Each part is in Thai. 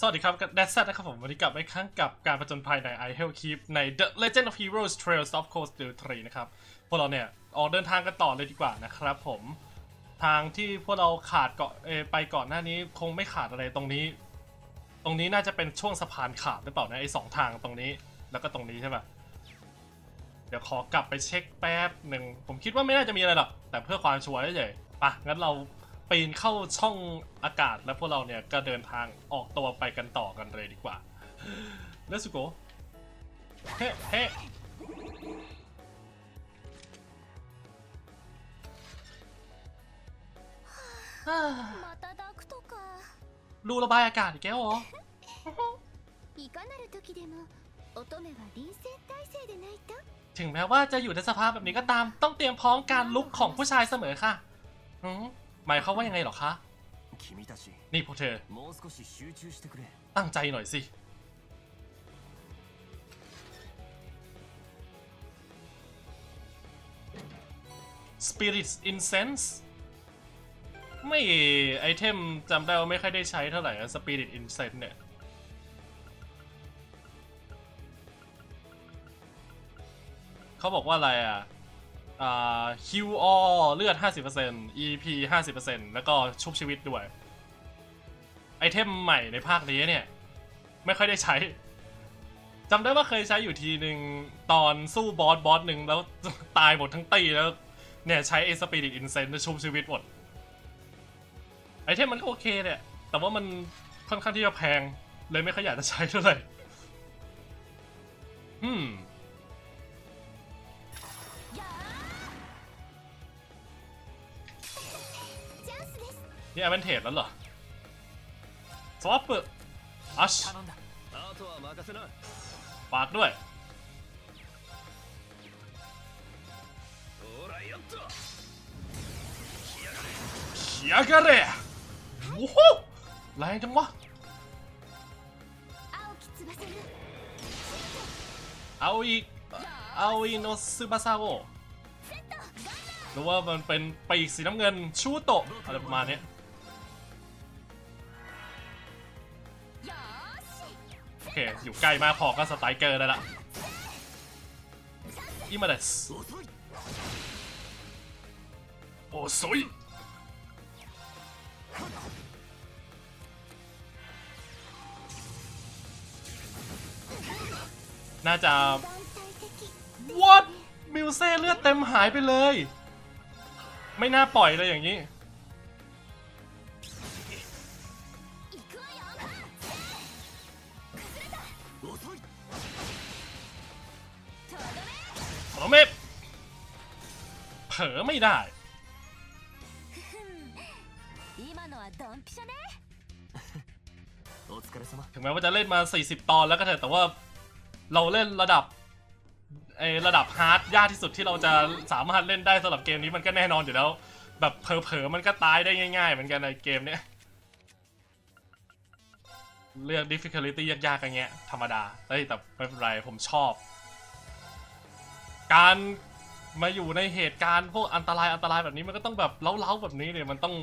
สวัสดีครับแดซซ์นะครับผมวันนี้กลับไปครั้งกับการผจญภัยใน iHealth Keep ใน The Legend of Heroes Trails of Cold Steel 3 นะครับพวกเราเนี่ยออกเดินทางกันต่อเลยดีกว่านะครับผมทางที่พวกเราขาดเกาะไปก่อนหน้านี้คงไม่ขาดอะไรตรงนี้น่าจะเป็นช่วงสะพานขาดหรือเปล่านะไอ้สองทางตรงนี้แล้วก็ตรงนี้ใช่ป่ะเดี๋ยวขอกลับไปเช็คแป๊บหนึ่งผมคิดว่าไม่น่าจะมีอะไรหรอกแต่เพื่อความชัวร์เฉยๆป่ะงั้นเราปีนเข้าช่องอากาศแล้วพวกเราเนี่ยก็เดินทางออกตัวไปกันต่อกันเลยดีกว่า Let's go เฮ้เฮ้รูระบายอากาศอีกแล้วเหรอถึงแม้ว่าจะอยู่ในสภาพแบบนี้ก็ตามต้องเตรียมพร้อมการลุกของผู้ชายเสมอค่ะหมายเขาว่ายังไงหรอคะนี่พวกเธอตั้งใจหน่อยสิสปิริตอินเซนส์ไม่ไอเทมจำได้ว่าไม่ค่อยได้ใช้เท่าไหร่สปิริตอินเซนส์เนี่ยเขาบอกว่าอะไรอ่ะQO เลือด 50% EP 50% แล้วก็ชุบชีวิตด้วยไอเทมใหม่ในภาคนี้เนี่ยไม่ค่อยได้ใช้จำได้ว่าเคยใช้อยู่ทีหนึ่งตอนสู้บอสหนึ่งแล้วตายหมดทั้งตีแล้วเนี่ยใช้ไอ Spirit Incense ชุบชีวิตหมดไอเทมมันก็โอเคเนี่ยแต่ว่ามันค่อนข้างที่จะแพงเลยไม่ค่อยอยากจะใช้เท่าไหร่นี่แอดเวนเทจแล้วเหรอสวอปเปอร์อัชปาดด้วยเฮียกะเร่โอ้โหแรงจังวะอาวิโนซึบาซาโวหรือว่ามันเป็นปีกสีน้ำเงินชูโตะอะไรประมาณนี้โอเคอยู่ใกล้มากพอก็สไตรเกอร์ได้ละอิมาเดสโอ้สวยน่าจะ What มิวเซ่เลือดเต็มหายไปเลยไม่น่าปล่อยเลยอย่างนี้เราไม่เผลอไม่ได้ถึงแม้ว่าจะเล่นมา40ตอนแล้วก็เถอะแต่ว่าเราเล่นระดับฮาร์ดยากที่สุดที่เราจะสามารถเล่นได้สำหรับเกมนี้มันก็แน่นอนอยู่แล้วแบบเผลอๆมันก็ตายได้ง่ายๆเหมือนกันในเกมเนี้ยเลือก difficulty ยากๆกันเงี้ยธรรมดาแต่ไม่เป็นไรผมชอบการมาอยู่ในเหตุการณ์พวกอันตรายแบบนี้มันก็ต้องแบบเล้าๆแบบนี้เนี่ยมันต้อง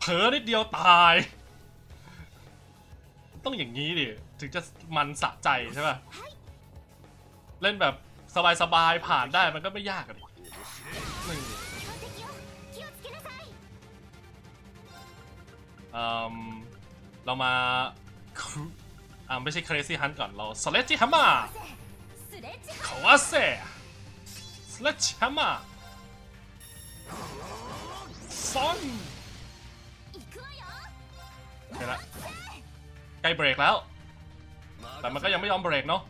เผลอนิดเดียวตายต้องอย่างนี้ดิถึงจะมันสะใจใช่ป่ะเล่นแบบสบายๆผ่านได้มันก็ไม่ยากกันเรามาไม่ใช่ Crazy Hunt ก่อนเรา Sledge Hammer ขวาเส Sledge Hammer ซ้อนเห็นละใกล้เบรกแล้วแต่มันก็ยังไม่ยอมเบรกเนาะ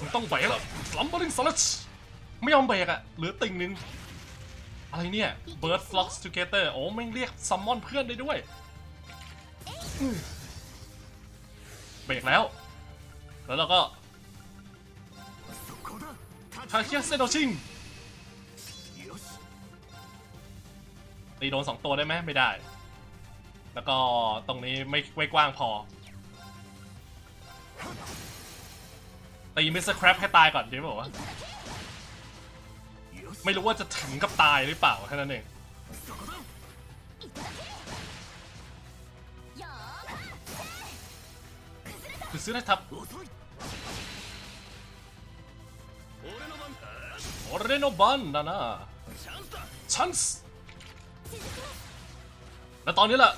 มันต้องเบรกแล้วลัมเบอร์ลิงสลัชไม่ยอมเบรกอะหรือติ่งนึงอะไรเนี่ยเบิร์ดฟล็อกส์ทูเกเตอร์โอ้ไม่เรียกซัมมอนเพื่อนได้ด้วยเบรกแล้วแล้วเราก็คาเคียสเซโดชิงตีโดน2ตัวได้ไหมไม่ได้แล้วก็ตรงนี้ไม่กว้างพอตีมิสเตอร์แครปให้ตายก่อนดีป่าวะไม่รู้ว่าจะถึงกับตายหรือเปล่าแค่นั้นเองくすぐられた。俺の番だな。チャンス。และตอนนี้ล่ะ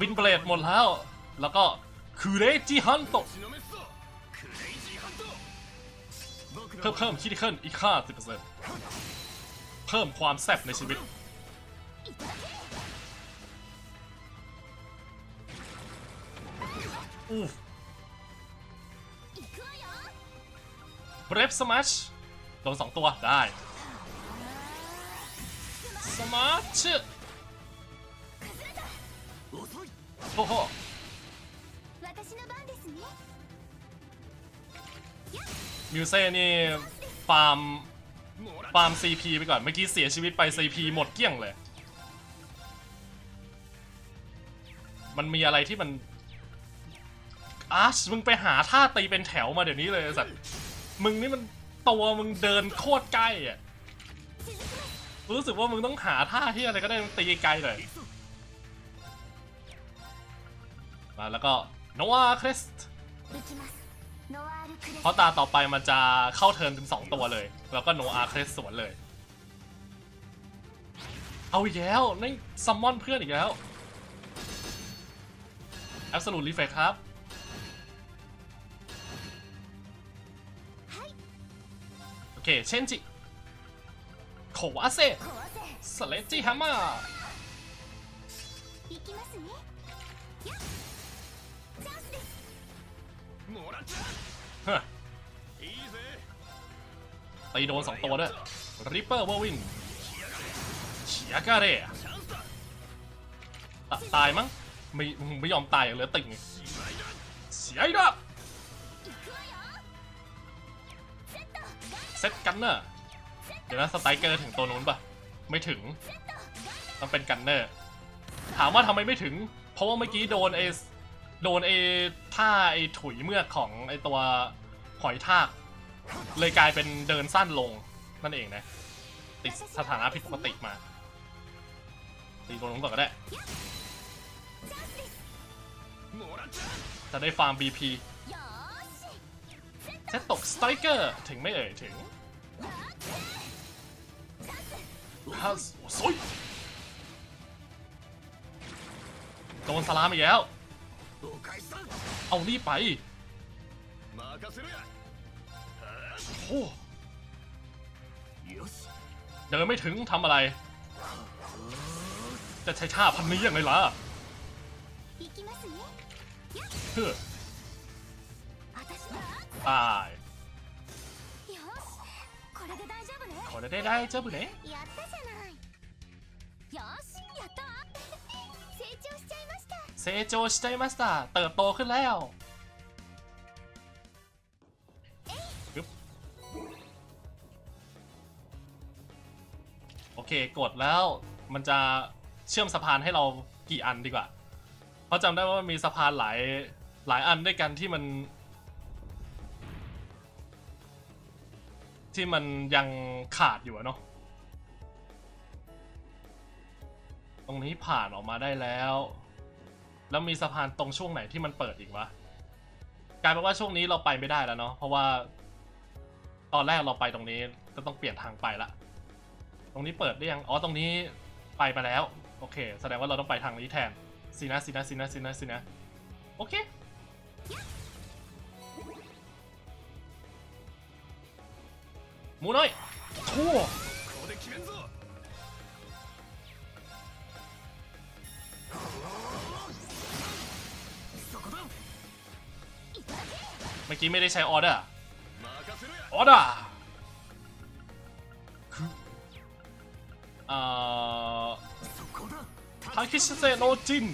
วินเบลดหมดแล้วแล้วก็คเรจิฮันโตะเพิ่มคิดขึ้นอีก 50% เพิ่มความแซ่บในชีวิตอู้เบรฟสมัชโดน2ตัวได้สมัชโอ้โหมิวเซ่นี่ฟาร์ม CP ไปก่อนเมื่อกี้เสียชีวิตไป CP หมดเกลี้ยงเลยมันมีอะไรที่มันมึงไปหาท่าตีเป็นแถวมาเดี๋ยวนี้เลยสัตว์มึงนี่มันตัวมึงเดินโคตรใกล้อ่ะรู้สึกว่ามึงต้องหาท่าที่อะไรก็ได้ตีไกลเลยมาแล้วก็โนอาคริสต์เพราะตาต่อไปมันจะเข้าเทิร์นถึง2ตัวเลยแล้วก็โนอาคริสต์สวนเลยเอาอีกแล้วนี่ซัมมอนเพื่อนอีกแล้วแอบส์ลูทรีเฟกครับโอเคเชนจิโควาเซ่สเลจิฮาม่าไปโดน2ตัวด้วยริปเปอร์วอลวินเฉียกะเร่ตายมั้งไม่ยอมตายอย่างเหลือติ่งเสียอีกแล้วเซตกันเนอร์เดี๋ยวนะสไตรเกอร์ถึงตัวนู้นปะไม่ถึงต้องเป็นกันเนอร์ถามว่าทำไมไม่ถึงเพราะว่าเมื่อกี้โดนท่าไอ้ถุยเมือกของไอ้ตัวหอยทากเลยกลายเป็นเดินสั้นลงนั่นเองนะติดสถานะผิดปกติมาตีลงก่อนก็ได้จะได้ฟาร์ม BP เซตตกสไตรเกอร์ถึงไม่เอ่ยถึงโดนสลามอีกแล้วเอารีบไปโอ้เดินไม่ถึงทำอะไรจะใช้ท่าพันนี้ยังไงล่ะเฮ้อตายこれで大丈夫ね成長しちゃいましたเติบโตขึ้นแล้วโอเคกดแล้วมันจะเชื่อมสะพานให้เรากี่อันดีกว่าเพราะจำได้ว่ามันมีสะพานหลายอันด้วยกันที่มันยังขาดอยู่เนาะตรงนี้ผ่านออกมาได้แล้วมีสะพานตรงช่วงไหนที่มันเปิดอีกวะกลายเป็นว่าช่วงนี้เราไปไม่ได้แล้วเนาะเพราะว่าตอนแรกเราไปตรงนี้ก็ต้องเปลี่ยนทางไปละตรงนี้เปิดได้ยังอ๋อตรงนี้ไปมาแล้วโอเคแสดงว่าเราต้องไปทางนี้แทนสินะโอเคหมูน้อยทั่วเมื่อกี้ไม่ได้ใช้ออเดอร์ทาคิชิเซโนจิน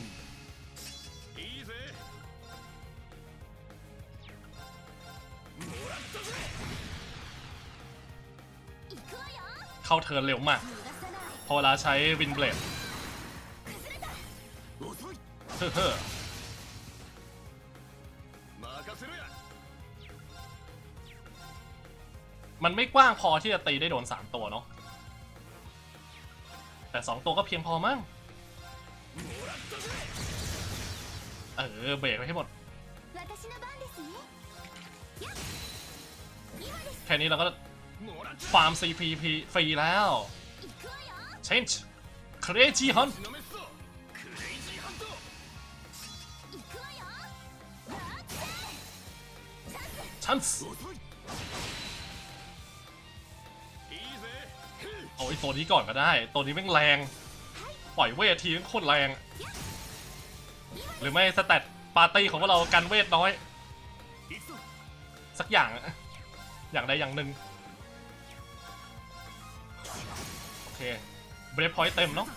เข้าเทิร์นเร็วมากพอเวลาใช้วินเบลดเฮ้อมันไม่กว้างพอที่จะตีได้โดน3ตัวเนาะแต่2ตัวก็เพียงพอมั้งเบรกไปให้หมด แค่นี้เราก็ฟาร์ม CPP ฟรีแล้ว Change Crazy Hunt ชันส์เอาไอ้ตัวนี้ก่อนก็ได้ตัวนี้แม่งแรงปล่อยเวททีโคตรแรงหรือไม่สแตทปาร์ตี้ของพวกเรากันเวทน้อยสักอย่างอย่างใดอย่างหนึ่งโอเคเบรฟพอยต์เต็มเนาะ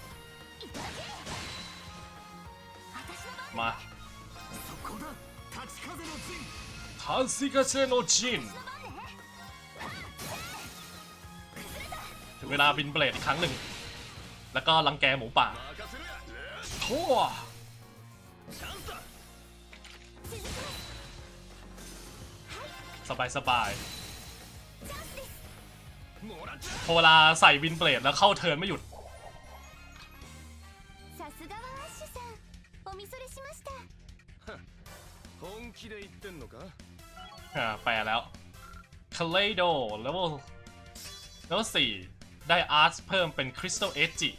มาทันซิกาเซโนจินถึงเวลาบินเบลดอีกครั้งหนึ่งแล้วก็รังแกหมูป่าโถ่สบายสบายพอเวลาใส่วินเบลดแล้วเข้าเทิร์นไม่หยุดแปลแล้วคาเลโดแล้วสี่ได้อาร์ตเพิ่มเป็นคริสตัลเอจิ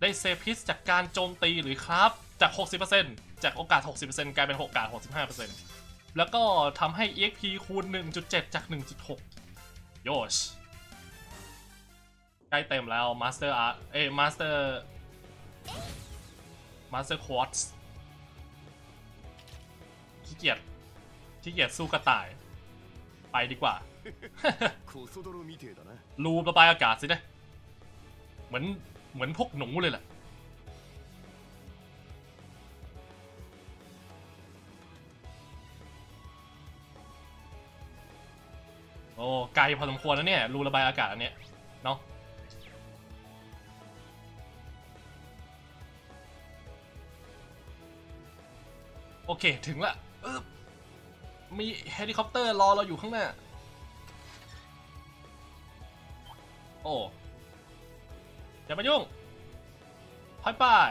ได้เซฟพิสจากการโจมตีหรือครับจาก 60% จากโอกาส 60% กลายเป็นโอกาส 65% แล้วก็ทำให้ EXP คูณ 1.7 จาก 1.6 โยชใกล้เต็มแล้วมาสเตอร์อาร์ตมาสเตอร์ควอตส์ขี้เกียจสู้กระต่ายไปดีกว่า รูประบายอากาศสินะเหมือนพวกหนูเลยแหละโอ้ไกลพอสมควรแล้วเนี่ยรูระบายอากาศอันเนี้ยเนาะโอเคถึงละมีเฮลิคอปเตอร์รอเราอยู่ข้างหน้าโอ้อย่ามายุ่งพอยป้าย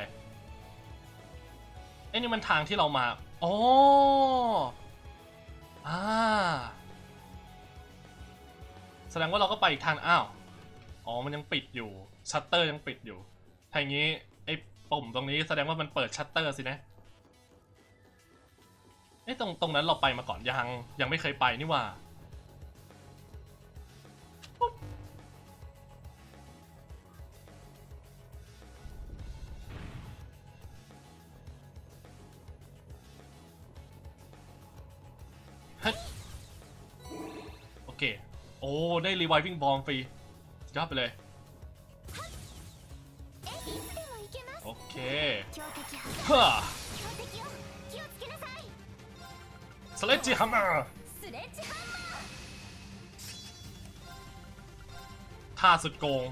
ไอ้นี่มันทางที่เรามาโอ้แสดงว่าเราก็ไปอีกทางอ้าวอ๋อมันยังปิดอยู่ชัตเตอร์ยังปิดอยู่ถ้าอย่างนี้ไอ้ปุ่มตรงนี้แสดงว่ามันเปิดชัตเตอร์สินะไอ้ตรงนั้นเราไปมาก่อนยังไม่เคยไปนี่ว่าโอเคโอ้ได้รีไววิ่งบอมฟรียอดไปเลยโอเคฮ่าสเลดจ์ฮัมเมอร์ท่าสุดโกง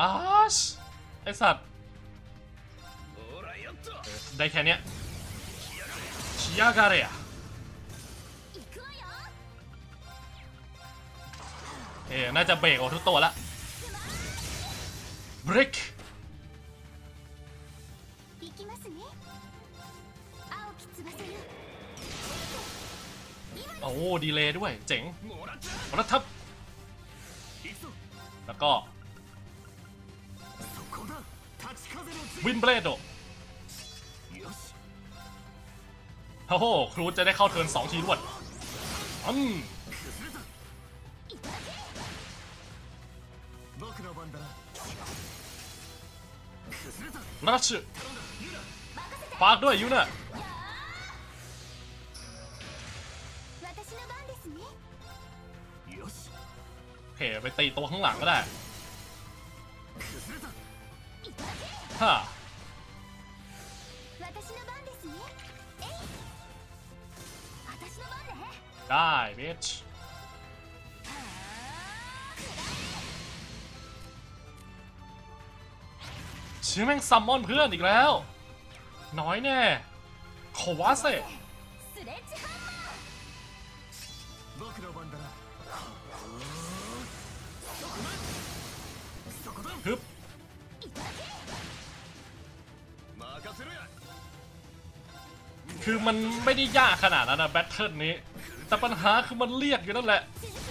อาชไอสัตว์ได้แค่เนี้ยชิยากาเรียน่าจะเบรกออกทุกตัวละเบรกโอ้ดีเลย์ด้วยเจ๋งรัฐทับแล้วก็วินเบลดโอ้โหครูจะได้เข้าเทิร์น2ทีรวดนัชฝากด้วยยูน่ะเพ่ไปตีตัวข้างหลังก็ได้ฮ่าได้บิชชื่อแม่งซัมมอนเพื่อนอีกแล้วน้อยแน่ขวาเสะ ฮึบคือมันไม่ได้ยากขนาดนั้นนะแบทเทิลนี้แต่ปัญหาคือมันเรียกอยู่นั่นแหละ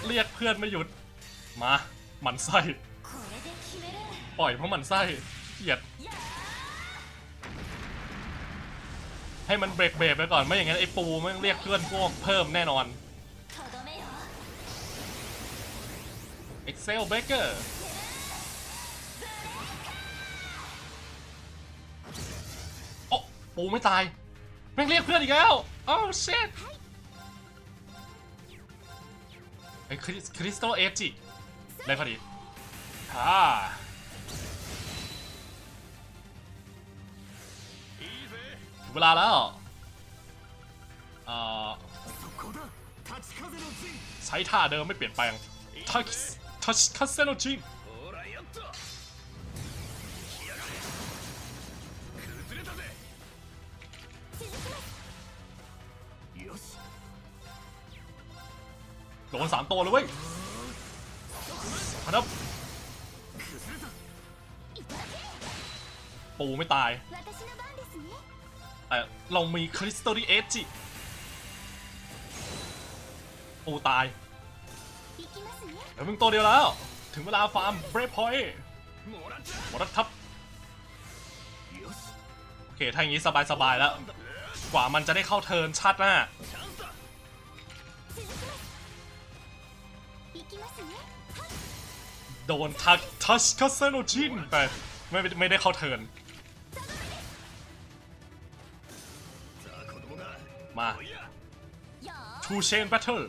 เรียกเพื่อนไม่หยุดมาหมั่นไส้ปล่อยเพราะหมั่นไส้เกลียดให้มันเบรกไปก่อนไม่อย่างนั้นไอ้ปูมันเรียกเพื่อนพวกเพิ่มแน่นอน Excel Baker โอ้ปูไม่ตายแม่งเรียกเพื่อนอีกแล้วโอ้เช็ดไอ้คริสตัลเอจิได้พอดีเวลาแล้วใช้ท่าเดิมไม่เปลี่ยนแปลงทัชคาเซโนจิงโดน3ตัวเลยเว้ยครับปูไม่ตายเรามีคริสตัลเอจิปูตายเดี๋ยวมึงตัวเดียวแล้วถึงเวลาฟาร์มเบรฟพอยต์หมดทับโอเคถ้าอย่างนี้สบายๆแล้วกว่ามันจะได้เข้าเทิร์นชัดหน้าโดนทัชคาเซโนจินไปไม่ได้เข้าเทิร์นมาทูเชนแบทเทิล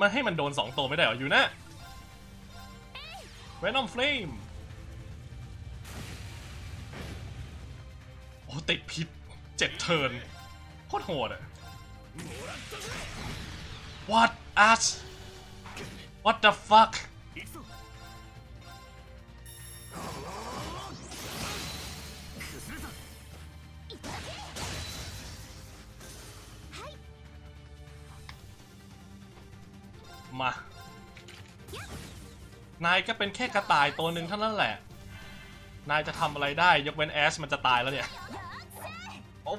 มาให้มันโดน2ตัวไม่ได้หรออยู่นะเวนอมเฟลมโอ้ติดพิษ7 เทิร์นโคตรโหดอะ What the fuckมาานายก็เป็นแค่กระต่ายตัวหนึ่งเท่านั้นแหละนายจะทำอะไรได้ยกเว้นแอชมันจะตายแล้วเนี่ย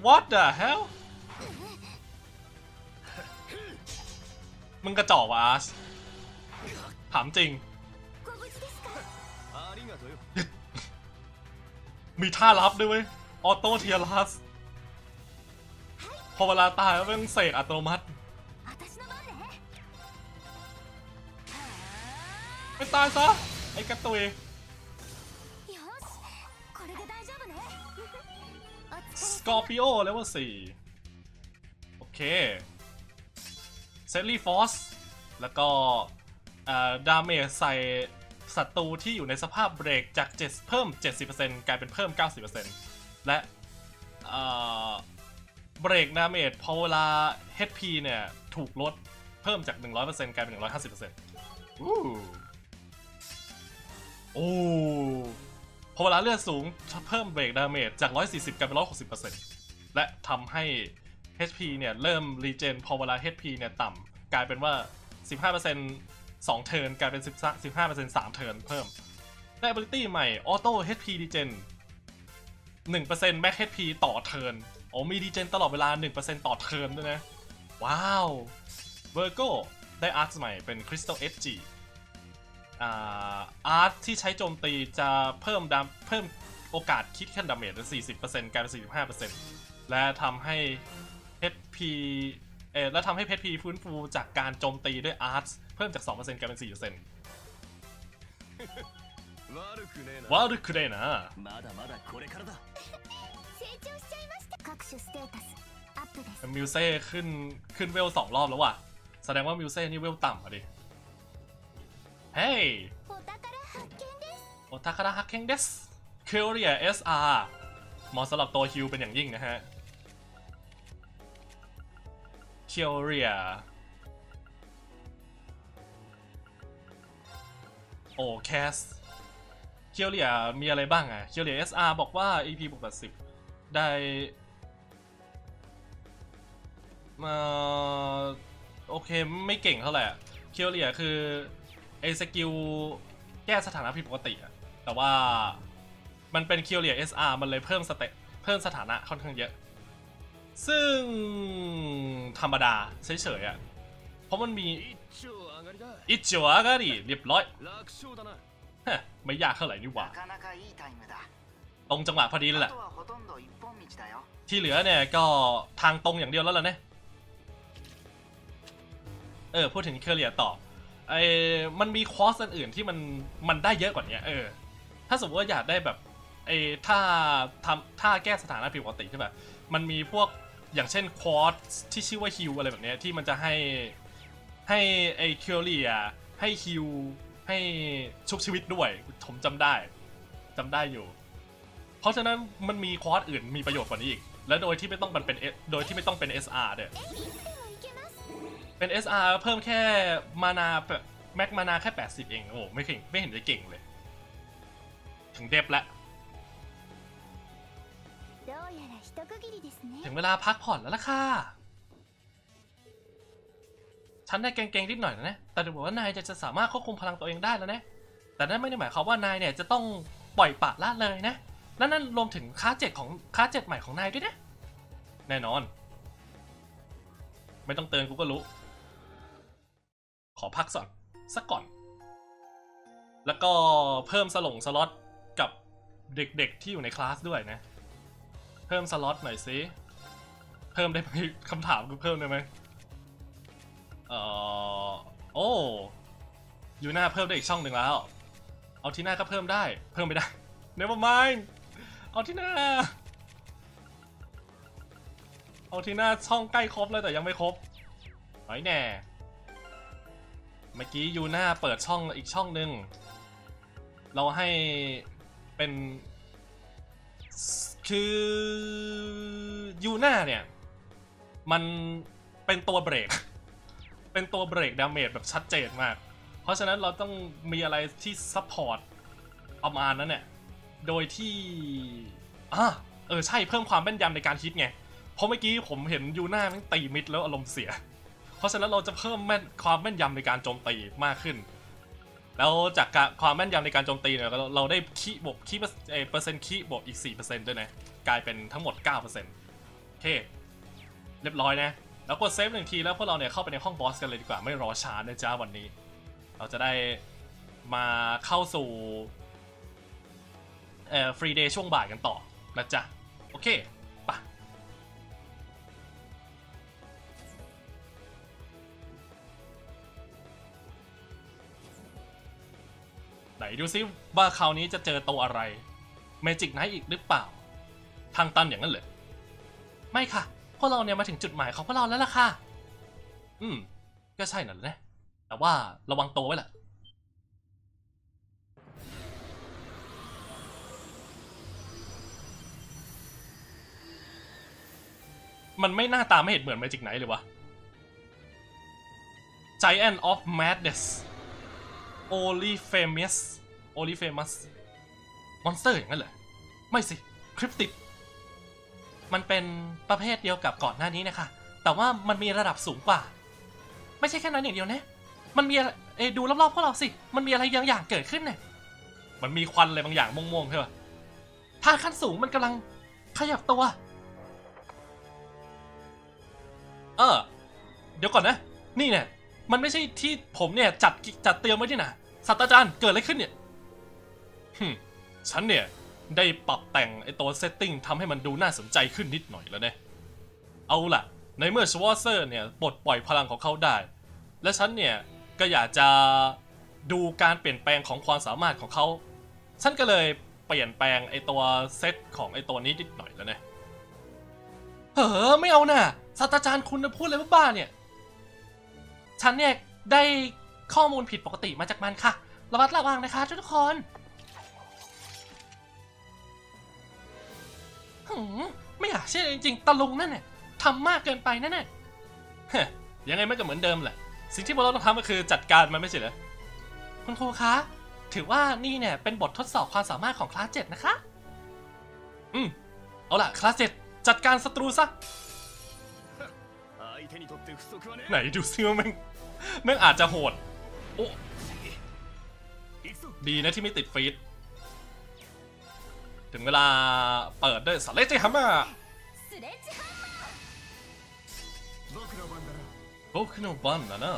What the hell มึงกระจอกวะอาร์สถามจริงมีท่ารับด้วยเว้ยออโต้เทียรัสพอเวลาตายแล้วเป็นเศษอัตโนมัติไม่ตายซะไอ้กระตุยสกอร์ปิโอเลเวล4โอเคเซลลี่ฟอสแล้วก็ดาเมจใส่ศัตรูที่อยู่ในสภาพเบรกจาก7เพิ่ม 70% กลายเป็นเพิ่ม 90% และเบรกดาเมจพอเวลา HP เนี่ยถูกลดเพิ่มจาก 100% กลายเป็น 150% โอ้พอเวลาเลือดสูงเพิ่มเบรกดาเมจจาก140กลายเป็น 160% และทำให้ HP เนี่ยเริ่มรีเจนพอเวลา HP เนี่ยต่ำกลายเป็นว่า 15% 2 เทิร์นกลายเป็น 15% 3 เทิร์นเพิ่มได้ ability ใหม่ Auto HP Regen 1% Max HP ต่อเทิร์นโอ้มีรีเจนตลอดเวลา 1% ต่อเทิร์นด้วยนะว้าวเวอร์โก้ได้อาร์คใหม่เป็น Crystal SGอาร์ตที่ใช้โจมตีจะเพิ่มโอกาสคิดขั้นดาเมจเป็น 40% กลายเป็น 45% และทำให้ HP ฟื้นฟูจากการโจมตีด้วยอาร์ตเพิ่มจาก 2% กลายเป็น 4% ว้าวดูคือได้นะมิวเซ่ขึ้นเวล2รอบแล้วว่ะแสดงว่ามิวเซ่นี่เวลต่ำอะดิเฮ้ยโอตาคาระฮักเค็งเดสคิวเรียเอสอาร์เหมาะสำหรับตัวฮิวเป็นอย่างยิ่งนะฮะคิวเรียโอแคสคิวเรียมีอะไรบ้างอะคิวเรียเอสอาร์บอกว่า EP บวก 80ได้ โอเคไม่เก่งเท่าไหร่เคียวเลียคือไอสกิลแก้สถานะผิดปกติอะแต่ว่ามันเป็นเคียวเลีย SR มันเลยเพิ่มสเตตเพิ่มสถานะค่อนข้างเยอะซึ่งธรรมดาเฉยๆอะเพราะมันมีอิจิวะก็ดิเรียบร้อยไม่ยากเท่าไหร่นี่หว่าตรงจังหวะพอดีเลยแหละที่เหลือเนี่ยก็ทางตรงอย่างเดียวแล้วล่ะเนี่ยพูดถึงเคอร์เรียต่อไอ้มันมีคอร์สอื่นที่มันได้เยอะกว่านี้ถ้าสมมติว่าอยากได้แบบไอ้ถ้าแก้สถานะผิดปกติใช่ป่ะมันมีพวกอย่างเช่นคอร์สที่ชื่อว่าฮิวอะไรแบบนี้ที่มันจะให้ไอ้เคอร์เรียให้ฮิวให้ชุบชีวิตด้วยผมจำได้อยู่เพราะฉะนั้นมันมีคอร์สอื่นมีประโยชน์กว่านี้อีกและโดยที่ไม่ต้องมันเป็นโดยที่ไม่ต้องเป็น SR เนี่ยเป็น SR เพิ่มแค่มานาแม็กมานาแค่80เองโอ้ไม่เห็นจะเก่งเลยถึงเดฟแล้วถึงเวลาพักผ่อนแล้วล่ะค่ะฉันได้เก่งๆนิดหน่อยนะเนี่ยแต่ดูว่านายจะสามารถควบคุมพลังตัวเองได้แล้วนะแต่นั่นไม่ได้หมายความว่านายเนี่ยจะต้องปล่อยปละละเลยนะนั่นรวมถึงค้าเจ็ดใหม่ของนายด้วยนะแน่นอนไม่ต้องเตือนกูก็รู้ขอพักสักก่อนแล้วก็เพิ่มสล็อตกับเด็กๆที่อยู่ในคลาสด้วยนะเพิ่มสล็อตหน่อยสิเพิ่มได้ไหมคำถามกูเพิ่มได้ไหมโอ้อยู่หน้าเพิ่มได้อีกช่องหนึ่งแล้วเอาที่หน้าก็เพิ่มได้เพิ่มไม่ได้Never mind เอาที่หน้าช่องใกล้ครบเลยแต่ยังไม่ครบไอ้แน่เมื่อกี้ยูน่าเปิดช่องอีกช่องหนึ่งเราให้เป็นคือยูน่าเนี่ยมันเป็นตัวเบรกดาเมจแบบชัดเจนมากเพราะฉะนั้นเราต้องมีอะไรที่ซัพพอร์ตประมาณนั้นเนี่ยโดยที่ใช่เพิ่มความแม่นยำในการฮิตไงเพราะเมื่อกี้ผมเห็นยูน่ามันตีมิดแล้วอารมณ์เสียเพราะฉะนั้นเราจะเพิ่มความแม่นยำในการโจมตีมากขึ้นแล้วจากความแม่นยำในการโจมตีเนี่ยเราได้คีบวกคีเปอร์เซ็นต์คีบวกอีก 4% ด้วยนะกลายเป็นทั้งหมด 9% โอเคเรียบร้อยนะแล้วกดเซฟหนึ่งทีแล้วพวกเราเนี่ยเข้าไปในห้องบอสกันเลยดีกว่าไม่รอช้านะจ้าวันนี้เราจะได้มาเข้าสู่ฟรีเดย์ช่วงบ่ายกันต่อนะจ๊ะโอเคป่ะไหนดูซิว่าคราวนี้จะเจอตัวอะไรเมจิกไนท์อีกหรือเปล่าทางตันอย่างนั้นเหรอไม่ค่ะพวกเราเนี่ยมาถึงจุดหมายของพวกเราแล้วล่ะค่ะก็ใช่นั่นแหละแต่ว่าระวังตัวไว้ล่ะมันไม่หน้าตาไม่เห็นเหมือนเมจิกไนท์เลยวะ Giant of Madness Olyphemus Monster อย่างนั้นเหรอไม่สิ Cryptid มันเป็นประเภทเดียวกับก่อนหน้านี้นะคะแต่ว่ามันมีระดับสูงกว่าไม่ใช่แค่นั้นอย่างเดียวนะมันมีดูรอบๆพวกเราสิมันมีอะไรอย่างเกิดขึ้นเนี่ยมันมีควันอะไรบางอย่างม่วงๆใช่ป่ะท่าขั้นสูงมันกำลังขยับตัวเดี๋ยวก่อนนะนี่เนี่ยมันไม่ใช่ที่ผมเนี่ยจัดเตรียมไว้ที่น่ะศาสตราจารย์เกิดอะไรขึ้นเนี่ยฉันเนี่ยได้ปรับแต่งไอตัวเซตติ้งทำให้มันดูน่าสนใจขึ้นนิดหน่อยแล้วเนี่ยเอาล่ะในเมื่อชวอเซอร์เนี่ยปลดปล่อยพลังของเขาได้และฉันเนี่ยก็อยากจะดูการเปลี่ยนแปลงของความสามารถของเขาฉันก็เลยเปลี่ยนแปลงไอตัวเซตของไอตัวนี้นิดหน่อยแล้วเนี่ยไม่เอาน่ะศาสตราจารย์คุณพูดอะไรบ้าๆเนี่ยฉันเนี่ยได้ข้อมูลผิดปกติมาจากมันค่ะระวัดระวังนะคะทุกคนไม่อยากเชื่อจริงๆตะลุงนั่นเนี่ยทำมากเกินไปนั่นเนี่ยยังไงไม่ก็เหมือนเดิมแหละสิ่งที่พวกเราต้องทำก็คือจัดการมันไม่ใช่เหรอคุณครูคะถือว่านี่เนี่ยเป็นบททดสอบความสามารถของคลาส 7นะคะเอาล่ะคลาส 7จัดการศัตรูซะ ไหนดูซิว่าแม่งอาจจะโหดโอ้ดีนะที่ไม่ติดฟีดถึงเวลาเปิดด้วยสเลจเจฮัมม่าโบคุโนบันนะนะ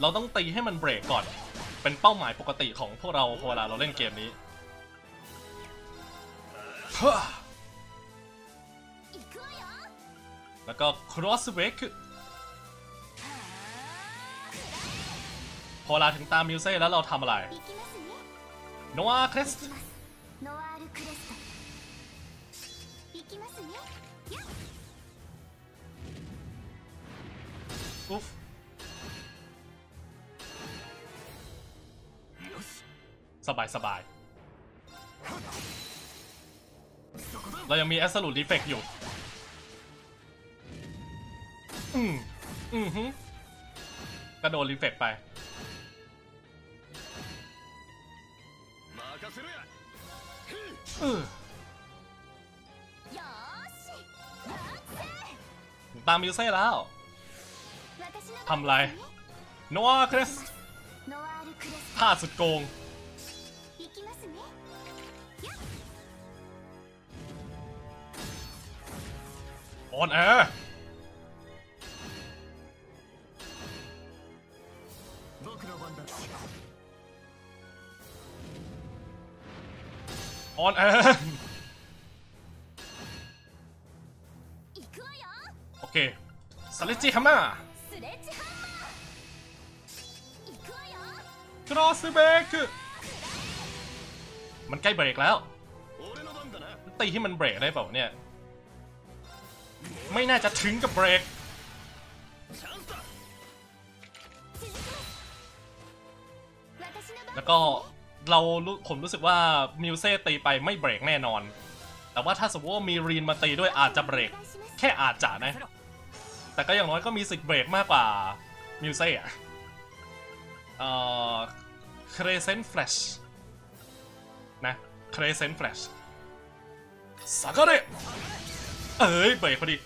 เราต้องตีให้มันเบรกก่อนเป็นเป้าหมายปกติของพวกเราเวลาเราเล่นเกมนี้แล้วก็ครอสเวกพอเราถึงตามมิวเซ่แล้วเราทำอะไรโนอาเครสต์อุ๊ฟสบายสบายเรายังมีแอสซูลูดีเฟกต์อยู่กระโดดรีเฟกต์ไปตามมิวเซ่แล้วทำไรโนอาเครสต์ท่าสุดโกงออนแอร์ออนแอร์โอเคสเลจฮัมม่าครอสเบกมันใกล้เบรกแล้วตีให้มันเบรกได้เปล่าเนี่ยไม่น่าจะถึงกับเบรกแล้วก็ผมรู้สึกว่ามิวเซ่ตีไปไม่เบรกแน่นอนแต่ว่าถ้าสมมติว่ามีรีนมาตีด้วยอาจจะเบรกแค่อาจจะนะแต่ก็อย่างน้อยก็มีสิทธิ์เบรกมากกว่ามิวเซ่อะเครเซนต์แฟลชนะเครเซนต์แฟลชสากะเดะเอ้ยเบรกพอดี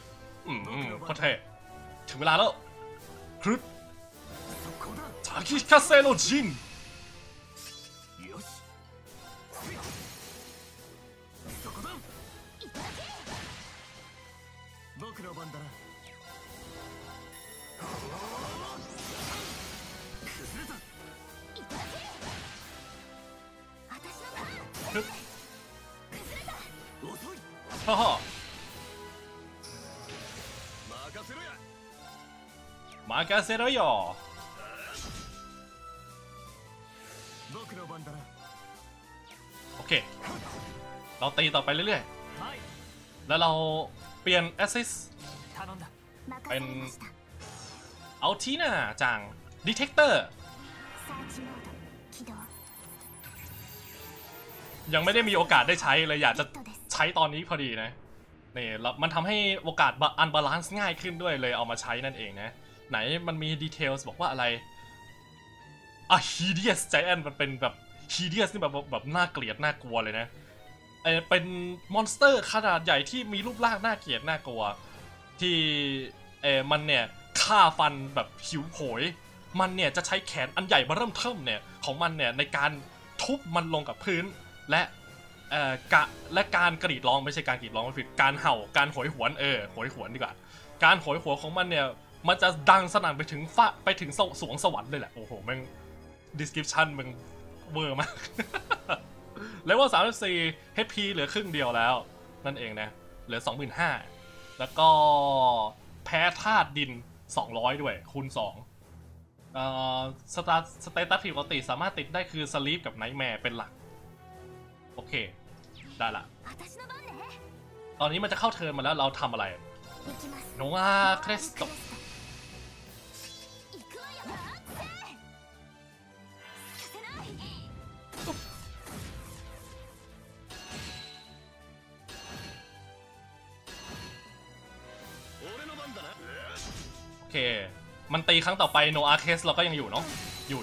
โคตรเท่ถึงเวลาแล้วครึบทาคิคาเซโนจินฮ่าฮ่ามาเกเซโรยอโอเคเราตีต่อไปเรื่อยๆแล้วเราเปลี่ยนแอสซิสเป็นเอาทีน่าจังดีเทคเตอร์ยังไม่ได้มีโอกาสได้ใช้เลยอยากจะใช้ตอนนี้พอดีนะนี่มันทำให้โอกาสอันบาลานซ์ง่ายขึ้นด้วยเลยเอามาใช้นั่นเองนะไหนมันมีดีเทลบอกว่าอะไรอะฮีเดียสไจแอนท์มันเป็นแบบฮีเดียสนี่แบบน่าเกลียดน่ากลัวเลยนะเป็นมอนสเตอร์ขนาดใหญ่ที่มีรูปร่างน่าเกลียดน่ากลัวที่มันเนี่ยฆ่าฟันแบบหิวโหยมันเนี่ยจะใช้แขนอันใหญ่มาเริ่มเทิมเนี่ยของมันเนี่ยในการทุบมันลงกับพื้นและการกรีดร้องไม่ใช่การกรีดร้องมันคือการเห่าการโหยหวนโหยหวนดีกว่าการโหยหวนของมันเนี่ยมันจะดังสนั่นไปถึงฟ้าไปถึงสวงสวรรค์เลยแหละโอ้โหมัน description มันเวอร์มากแล้วว่า34 HP เหลือครึ่งเดียวแล้วนั่นเองนะเหลือ 25,000 แล้วก็แพ้ธาตุดิน200ด้วยคูณ2สเตตัสปกติสามารถติดได้คือสลีปกับไนท์แมร์เป็นหลักโอเคได้ละตอนนี้มันจะเข้าเทิร์นมาแล้วเราทำอะไรโนอาเครสต์โอเคมันตีครั้งต่อไปโนอาเครสต์เราก็ยังอยู่เนาะอยู่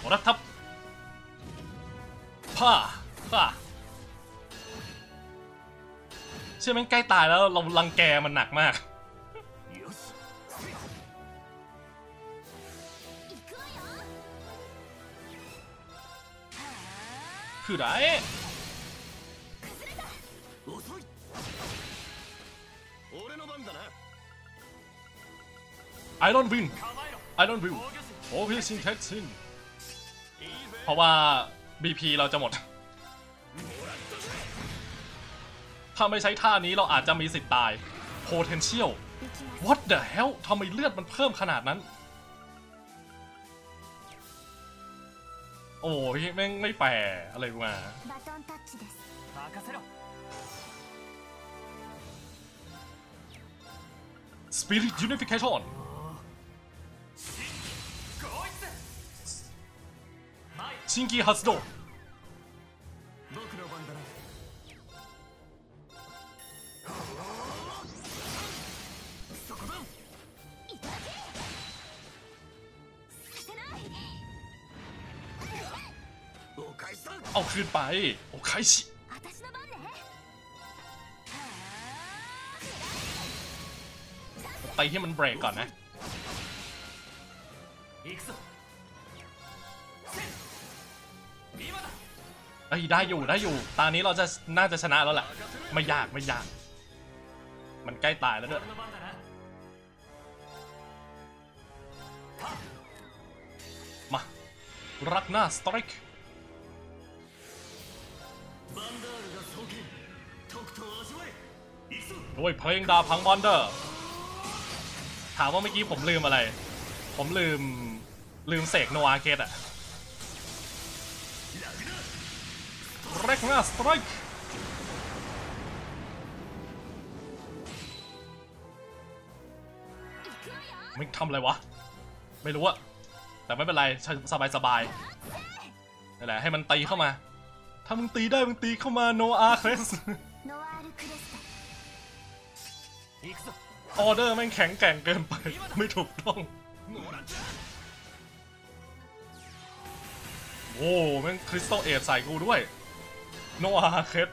โหดทับผ้า ชื่อแม่งใกล้ตายแล้วเรารังแกมันหนักมากคือไรไอรอนวินไอรอนวิวโอ้พี่ซินแท็กซินเพราะว่า BP เราจะหมดถ้าไม่ใช้ท่านี้เราอาจจะมีสิทธิ์ตาย potential what the hell ทำไมเลือดมันเพิ่มขนาดนั้นโอ้ยแม่งไม่แปลอะไรมาSpirit Unification 新規発動เอาคืนไปโอ้ไคชิไปให้มันเบรกก่อนนะได้อยู่ได้อยู่ตอนนี้เราจะน่าจะชนะแล้วแหละไม่ยากไม่ยากมันใกล้ตายแล้วด้วยมารักหน้าสไตรค์ด้วยเพลงดาบพังบอนเดอร์ถามว่าเมื่อกี้ผมลืมอะไรผมลืมเสกโนอาเคสอะแรกหน้าสไตรค์มึงทำอะไรวะไม่รู้อะแต่ไม่เป็นไรสบายสบายนั่นแหละให้มันตีเข้ามาถ้ามึงตีได้มึงตีเข้ามาโนอาเคสออเดอร์แม่งแข็งแกร่งเกินไปไม่ถูกต้องโอ้แม่งคริสตัลเอทใส่กูด้วยโนอาเคส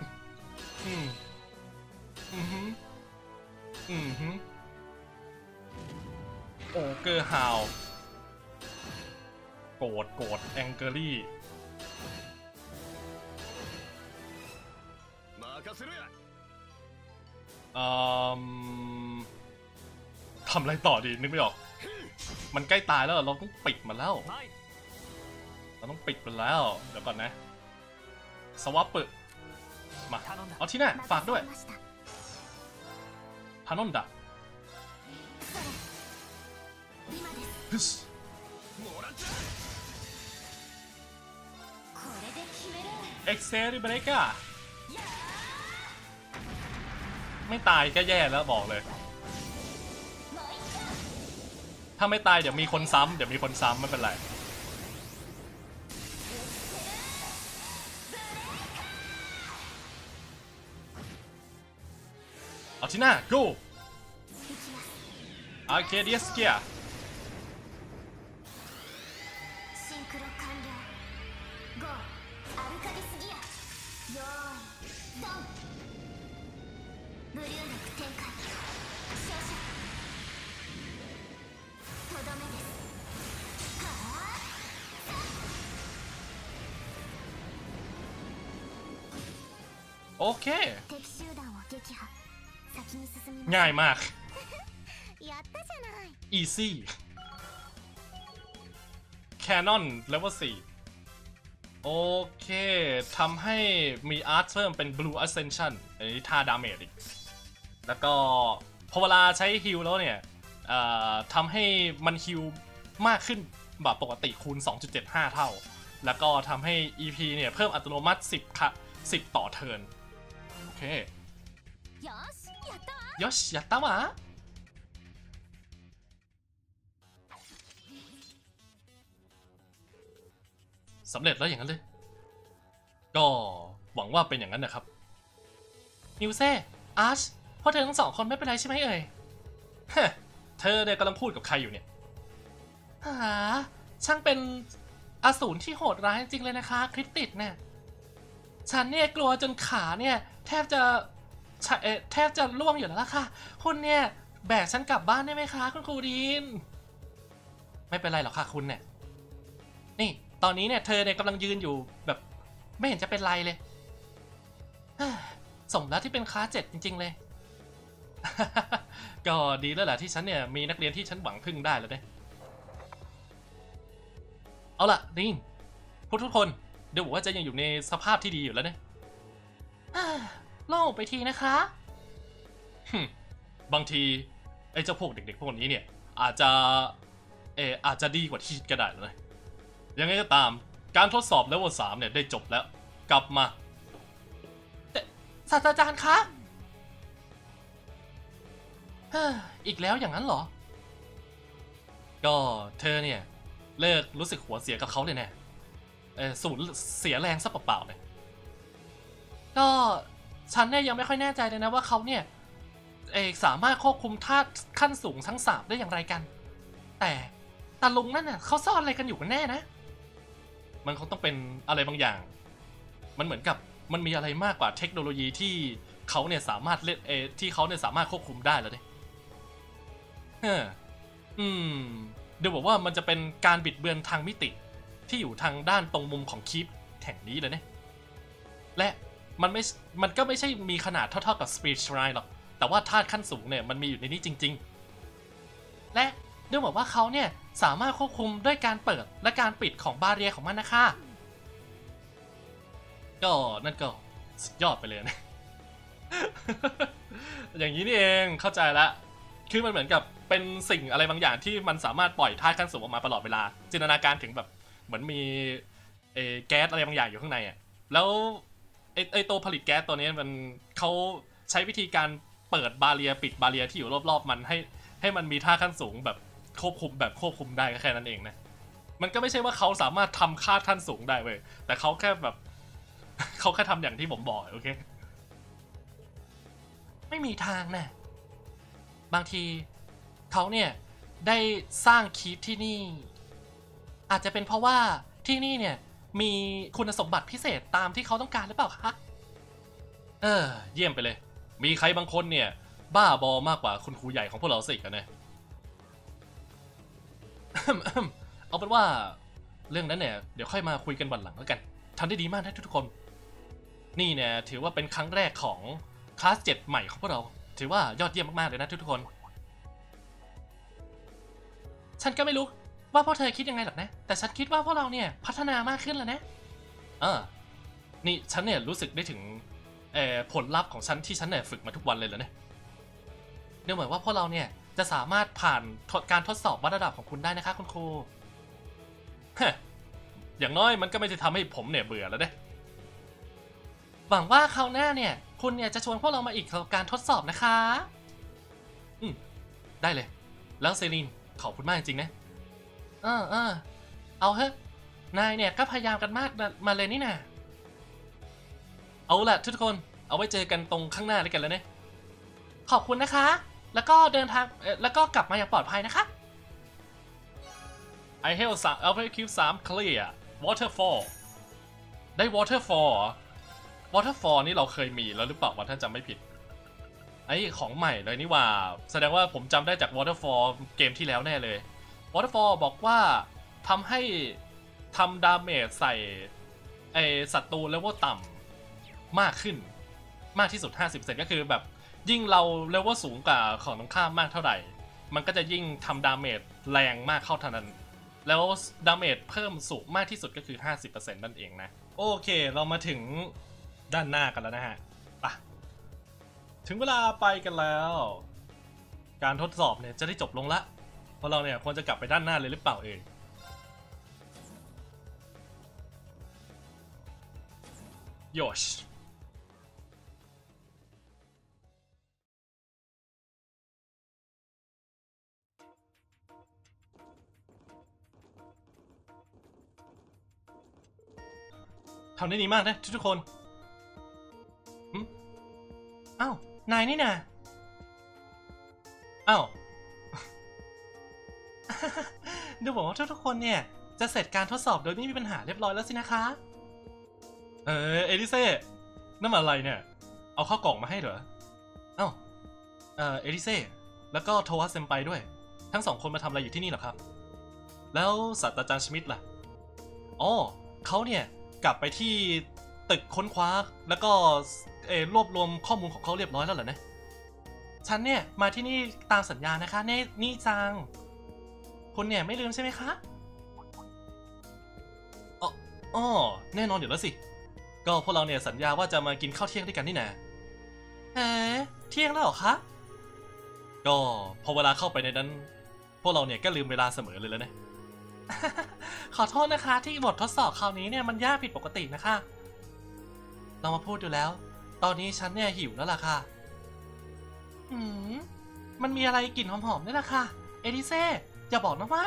โอเกอร์ฮาวโกรธแองเกอรี่ทำอะไรต่อดีนึกไม่ออกมันใกล้ตายแล้วเราต้องปิดมันแล้วเราต้องปิดมันแล้วเดี๋ยวก่อนนะสวอปเปิดมาเอาที่หน้าฝากด้วยพานอนดะเอ็กเซริเบรกาไม่ตายก็แย่แล้วบอกเลยถ้าไม่ตายเดี๋ยวมีคนซ้ำไม่เป็นไรเอาที่หน้า go อาร์เคเดียสเกียร์โอเคง่ายมากอีซี่แคนนอนเลเวล 4โอเคทำให้มีอาร์ตเพิ่มเป็น Blue Ascension อันนี้ท่าดาเมจอีกแล้วก็พอเวลาใช้ฮิลแล้วเนี่ยทำให้มันฮิลมากขึ้นแบบปกติคูณ 2.75 เท่าแล้วก็ทำให้ EP เนี่ยเพิ่มอัตโนมัติ10ค่ะ10ต่อเทิร์นโอเคยอชยัตตาวะสำเร็จแล้วอย่างนั้นเลยก็หวังว่าเป็นอย่างนั้นนะครับนิวเซ่อาร์ชเพราะเธอทั้งสองคนไม่เป็นไรใช่ไหมเอ่ยฮะเธอเนี่ยกำลังพูดกับใครอยู่เนี่ยหาช่างเป็นอสูรที่โหดร้ายจริงเลยนะคะคริปติดเนี่ยฉันเนี่ยกลัวจนขาเนี่ยแทบจะ แทบจะล่วงอยู่แล้วล่ะค่ะคุณเนี่ยแบกฉันกลับบ้านได้ไหมคะคุณครูดีนไม่เป็นไรหรอกค่ะคุณเนี่ยนี่ตอนนี้เนี่ยเธอเนี่ยกำลังยืนอยู่แบบไม่เห็นจะเป็นไรเลยสมแล้วที่เป็นคลาส 7จริงๆเลย ก็ดีแล้วแหละที่ฉันเนี่ยมีนักเรียนที่ฉันหวังพึ่งได้แล้วเนี่ยเอาล่ะดินทุกคนเดี๋ยวบอกว่าจะยังอยู่ในสภาพที่ดีอยู่แล้วเนี่ยโล่งไปทีนะคะบางทีไอ้เจ้าพวกเด็กๆพวกนี้เนี่ยอาจจะดีกว่าที่ก็ได้เลยยังไงก็ตามการทดสอบเลเวล 3เนี่ยได้จบแล้วกลับมาศาสตราจารย์คะอีกแล้วอย่างนั้นเหรอก็เธอเนี่ยเลิกรู้สึกหัวเสียกับเขาเลยแน่สูญเสียแรงซะเปล่าๆเลยก็ฉันเนี่ยยังไม่ค่อยแน่ใจเลยนะว่าเขาเนี่ยสามารถควบคุมธาตุขั้นสูงทั้ง3ได้อย่างไรกันแต่ตาลุงนั่นน่ะเขาซ่อนอะไรกันอยู่กันแน่นะมันคงต้องเป็นอะไรบางอย่างมันเหมือนกับมันมีอะไรมากกว่าเทคโนโลยีที่เขาเนี่ยสามารถเล่นที่เขาเนี่ยสามารถควบคุมได้แล้วเนี่ยเดี๋ยวบอกว่ามันจะเป็นการบิดเบือนทางมิติที่อยู่ทางด้านตรงมุมของคีปแห่งนี้เลยเนี่ยและมันก็ไม่ใช่มีขนาดเท่าๆกับสปีดไลน์หรอกแต่ว่าธาตุขั้นสูงเนี่ยมันมีอยู่ในนี้จริงๆและเดี๋ยวบอกว่าเขาเนี่ยสามารถควบคุมด้วยการเปิดและการปิดของบาเรียของมันนะคะก็นั่นก็สุดยอดไปเลยนะ อย่างนี้นี่เองเข้าใจละคือมันเหมือนกับเป็นสิ่งอะไรบางอย่างที่มันสามารถปล่อยธาตุขั้นสูงออกมาตลอดเวลาจินตนาการถึงแบบเหมือนมีแก๊สอะไรบางอย่างอยู่ข้างในอ่ะแล้วไอ้ตัวผลิตแก๊สตัวนี้มันเขาใช้วิธีการเปิดบาเรียปิดบาเรียที่อยู่รอบๆมันให้มันมีธาตุขั้นสูงแบบควบคุมได้ก็แค่นั้นเองนะมันก็ไม่ใช่ว่าเขาสามารถทำธาตุขั้นสูงได้เว้ยแต่เขาแค่แบบเขาแค่ทำอย่างที่ผมบอกโอเคไม่มีทางนะบางทีเขาเนี่ยได้สร้างคีปที่นี่อาจจะเป็นเพราะว่าที่นี่เนี่ยมีคุณสมบัติพิเศษตามที่เขาต้องการหรือเปล่าคะเยี่ยมไปเลยมีใครบางคนเนี่ยบ้าบอมากกว่าคุณครูใหญ่ของพวกเราสิกันเนี่ย เอาเป็นว่าเรื่องนั้นเนี่ยเดี๋ยวค่อยมาคุยกันวันหลังแล้วกันทำได้ดีมากนะทุกคนนี่เนี่ยถือว่าเป็นครั้งแรกของคลาส 7ใหม่ของพวกเราถือว่ายอดเยี่ยมมากๆเลยนะทุกคนฉันก็ไม่รู้ว่าพวกเธอคิดยังไงหรอกนะแต่ฉันคิดว่าพวกเราเนี่ยพัฒนามากขึ้นแล้วนะนี่ฉันเนี่ยรู้สึกได้ถึงผลลัพธ์ของฉันที่ฉันเนี่ยฝึกมาทุกวันเลยเหรอเนี่ยเนื่องจากว่าพวกเราเนี่ยจะสามารถผ่านการทดสอบวัดระดับของคุณได้นะคะคุณครูอย่างน้อยมันก็ไม่ได้ทำให้ผมเนี่ยเบื่อแล้วเด้หวังว่าคราวหน้าเนี่ยคุณเนี่ยจะชวนพวกเรามาอีกการทดสอบนะคะได้เลยแล้วเซรีนขอบคุณมากจริงๆนะเอาเถอะนายเนี่ยก็พยายามกันมากมาเลยนี่นะเอาล่ะทุกคนเอาไว้เจอกันตรงข้างหน้าด้วยกันแล้วเนี่ยขอบคุณนะคะแล้วก็เดินทางแล้วก็กลับมาอย่างปลอดภัยนะคะiHealth Keep 3 Clear Waterfall ได้ Waterfall นี่เราเคยมีแล้วหรือเปล่าว่าถ้าจำไม่ผิดไอ้ของใหม่เลยนี่ว่าแสดงว่าผมจำได้จาก Waterfall เกมที่แล้วแน่เลย Waterfall บอกว่าทำดาเมจใส่ไอ้ศัตรูเลเวลต่ำมากขึ้นมากที่สุด 50% ก็คือแบบยิ่งเราเลเวลสูงกว่าของตรงข้ามมากเท่าไหร่มันก็จะยิ่งทำดาเมจแรงมากเข้าเท่านั้นแล้วดาเมจเพิ่มสูงมากที่สุดก็คือ 50% นั่นเองนะโอเคเรามาถึงด้านหน้ากันแล้วนะฮะไปถึงเวลาไปกันแล้วการทดสอบเนี่ยจะได้จบลงละเพราะเราเนี่ยควรจะกลับไปด้านหน้าเลยหรือเปล่าเองโยชทำได้ดีมากนะทุกคนอ้าวนายนี่นะอ้าวดูบอกว่าทุกคนเนี่ยจะเสร็จการทดสอบโดยไม่มีปัญหาเรียบร้อยแล้วสินะคะเอลิเซ่นั่นอะไรเนี่ยเอาข้าวกล่องมาให้เหรอ อ้าวเอริเซ่แล้วก็โทฮัสเซมไปด้วยทั้งสองคนมาทำอะไรอยู่ที่นี่หรอครับแล้วศาสตราจารย์ชมิดล่ะอ๋อเขาเนี่ยกลับไปที่ตึกค้นคว้าแล้วก็รวบรวมข้อมูลของเขาเรียบร้อยแล้วเหรอนะฉันเนี่ยมาที่นี่ตามสัญญานะคะนี่จังคุณเนี่ยไม่ลืมใช่ไหมคะอ๋อแน่นอนอยู่แล้วสิก็พวกเราเนี่ยสัญญาว่าจะมากินข้าวเที่ยงด้วยกันนี่นะเที่ยงแล้วเหรอคะก็พอเวลาเข้าไปในนั้นพวกเราเนี่ยก็ลืมเวลาเสมอเลยแล้วนะ ขอโทษนะคะที่บททดสอบคราวนี้เนี่ยมันยากผิดปกตินะคะเรามาพูดอยู่แล้วตอนนี้ฉันเนี่ยหิวแล้วล่ะค่ะมันมีอะไรกลิ่นหอมๆนี่ล่ะค่ะเอดิเซ่อย่าบอกนะว่า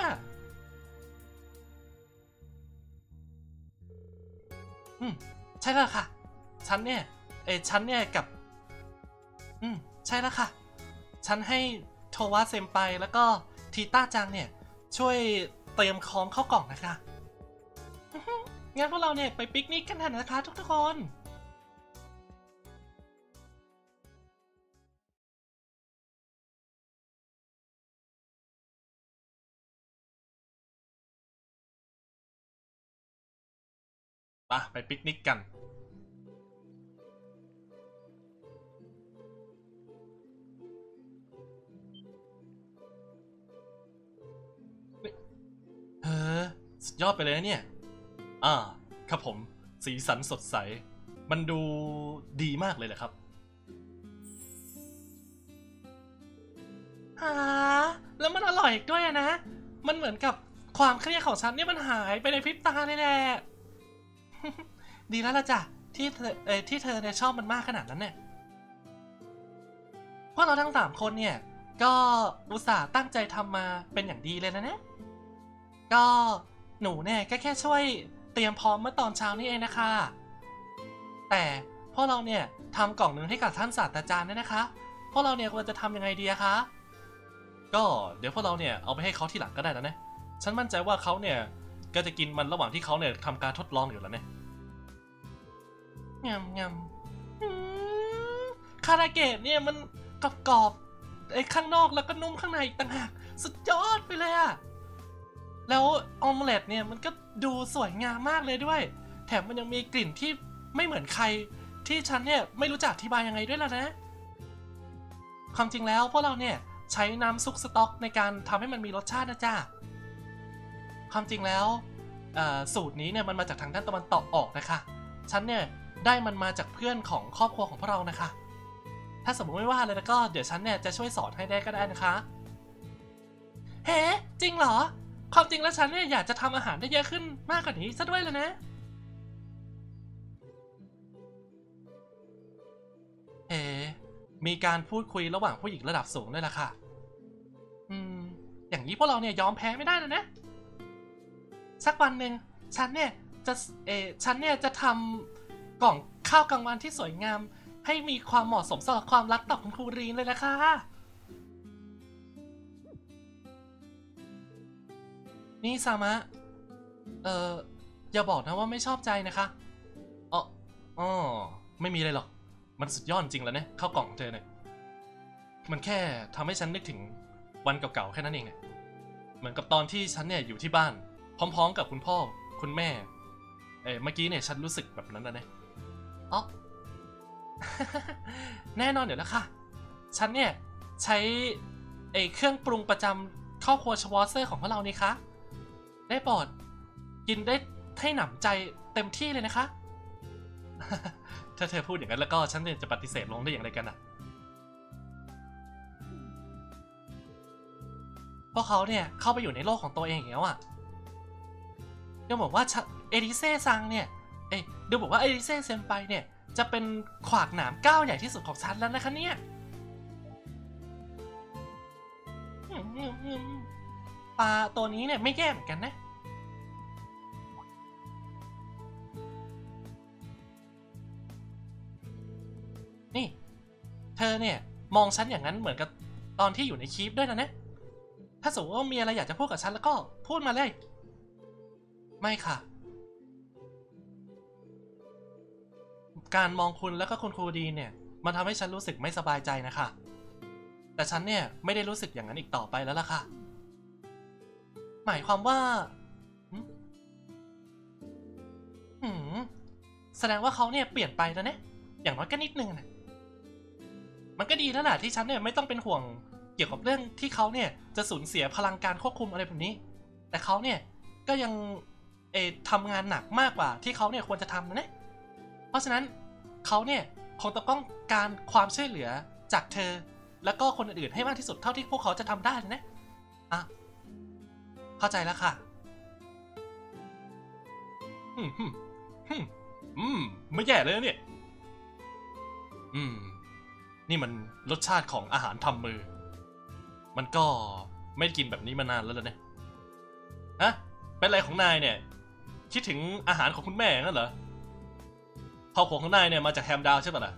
ใช่แล้วค่ะฉันเนี่ยกับใช่แล้วค่ะฉันให้โทวะเซมไปแล้วก็ทีต้าจังเนี่ยช่วยเตรียมของเข้ากล่องนะคะงั้นพวกเราเนี่ยไปปิกนิกกันเถอะนะคะทุกคนไปปิกนิกกันสุดยอดไปเลยนะเนี่ยครับผมสีสันสดใสมันดูดีมากเลยแหละครับแล้วมันอร่อยอีกด้วยนะมันเหมือนกับความเครียดของฉันเนี่ยมันหายไปในพริบตาเลยแหละดีแล้วล่ะจ้ะที่เธอเนี่ยชอบมันมากขนาดนั้นเนี่ยพวกเราทั้ง3คนเนี่ยก็อุตส่าห์ตั้งใจทำมาเป็นอย่างดีเลยนะเนี่ยก็หนูเนี่ยก็แค่ช่วยเตรียมพร้อมเมื่อตอนเช้านี้เองนะคะแต่พวกเราเนี่ยทำกล่องนึงให้กับท่านศาสตราจารย์เนี่ยนะคะพวกเราเนี่ยควรจะทำยังไงดีคะก็เดี๋ยวพวกเราเนี่ยเอาไปให้เขาที่หลังก็ได้นะเนี่ยฉันมั่นใจว่าเขาเนี่ยก็จะกินมันระหว่างที่เขาเนี่ยทำการทดลองอยู่แล้วเนี่ยงามคาราเกะเนี่ยมันกรอบๆข้างนอกแล้วก็นุ่มข้างในอีกต่างหากสุดยอดไปเลยอะแล้วออมเล็ตเนี่ยมันก็ดูสวยงามมากเลยด้วยแถมมันยังมีกลิ่นที่ไม่เหมือนใครที่ฉันเนี่ยไม่รู้จักอธิบายยังไงด้วยล่ะนะความจริงแล้วพวกเราเนี่ยใช้น้ำซุปสต๊อกในการทำให้มันมีรสชาตินะจ๊ะความจริงแล้วสูตรนี้เนี่ยมันมาจากทางด้านตะวันตกออกนะคะฉันเนี่ยได้มันมาจากเพื่อนของครอบครัวของพวกเรานะคะถ้าสมมติไม่ว่าเลยแล้วก็เดี๋ยวฉันเนี่ยจะช่วยสอนให้ได้ก็ได้นะคะเฮ้จริงเหรอความจริงแล้วฉันเนี่ยอยากจะทำอาหารได้เยอะขึ้นมากกว่านี้ซะด้วยเลยนะเอ๋มีการพูดคุยระหว่างผู้หญิงระดับสูงด้วยล่ะค่ะอย่างนี้พวกเราเนี่ยยอมแพ้ไม่ได้เลยนะสักวันหนึ่งฉันเนี่ยจะทำกล่องข้าวกลางวันที่สวยงามให้มีความเหมาะสมสำหรับความรักต่อคุณครูรีนเลยนะคะนี่ซามะอย่าบอกนะว่าไม่ชอบใจนะคะอ๋อไม่มีอะไรหรอกมันสุดยอดจริงแล้วเนี่ยข้าวกล่องเธอเนี่ยมันแค่ทำให้ฉันนึกถึงวันเก่าๆแค่นั้นเองเนี่ยเหมือนกับตอนที่ฉันเนี่ยอยู่ที่บ้านพร้อมๆกับคุณพ่อคุณแม่เมื่อกี้เนี่ยฉันรู้สึกแบบนั้นนะเนี่ยอ๋อ แน่นอนเดี๋ยวแล้วค่ะฉันเนี่ยใช้เครื่องปรุงประจำครอบครัวชวอเซอร์ของพวกเรานี่คะได้ปอดกินได้ให้หนำใจเต็มที่เลยนะคะ ถ้าเธอพูดอย่างนั้นแล้วก็ฉันเนี่ยจะปฏิเสธลงได้อย่างไรกันนะพวกเขาเนี่ยเข้าไปอยู่ในโลกของตัวเองอย่างนี้ว่ะดูบอกว่าเอริเซ่ซังเนี่ยดูบอกว่าเอริเซ่เซมไปเนี่ยจะเป็นขวากหนามก้าวใหญ่ที่สุดของฉันแล้วนะคะเนี่ยปลาตัวนี้เนี่ยไม่แย่เหมือนกันนะนี่เธอเนี่ยมองฉันอย่างนั้นเหมือนกับตอนที่อยู่ในคลิปด้วยนะเนี่ยถ้าสมมติว่ามีอะไรอยากจะพูดกับฉันแล้วก็พูดมาเลยไม่ค่ะการมองคุณแล้วก็คุณครูดีเนี่ย มันทำให้ฉันรู้สึกไม่สบายใจนะคะแต่ฉันเนี่ยไม่ได้รู้สึกอย่างนั้นอีกต่อไปแล้วล่ะค่ะหมายความว่าแสดงว่าเขาเนี่ยเปลี่ยนไปแล้วเนี่ยอย่างน้อยก็นิดนึงนะมันก็ดีแล้วแหละที่ฉันเนี่ยไม่ต้องเป็นห่วงเกี่ยวกับเรื่องที่เขาเนี่ยจะสูญเสียพลังการควบคุมอะไรแบบนี้แต่เขาเนี่ยก็ยังทำงานหนักมากกว่าที่เขาเนี่ยควรจะทำนะเนี่ยเพราะฉะนั้นเขาเนี่ยคงต้องการความช่วยเหลือจากเธอแล้วก็คนอื่นๆให้มากที่สุดเท่าที่พวกเขาจะทำได้นะอ่ะเข้าใจแล้วค่ะไม่แย่เลยเนี่ยนี่มันรสชาติของอาหารทำมือมันก็ไม่กินแบบนี้มานานแล้วเนี่ยฮะเป็นไรของนายเนี่ยคิดถึงอาหารของคุณแม่งั้นเหรอครอบครัวของนายเนี่ยมาจากแฮมดาวใช่ป่ะล่ะ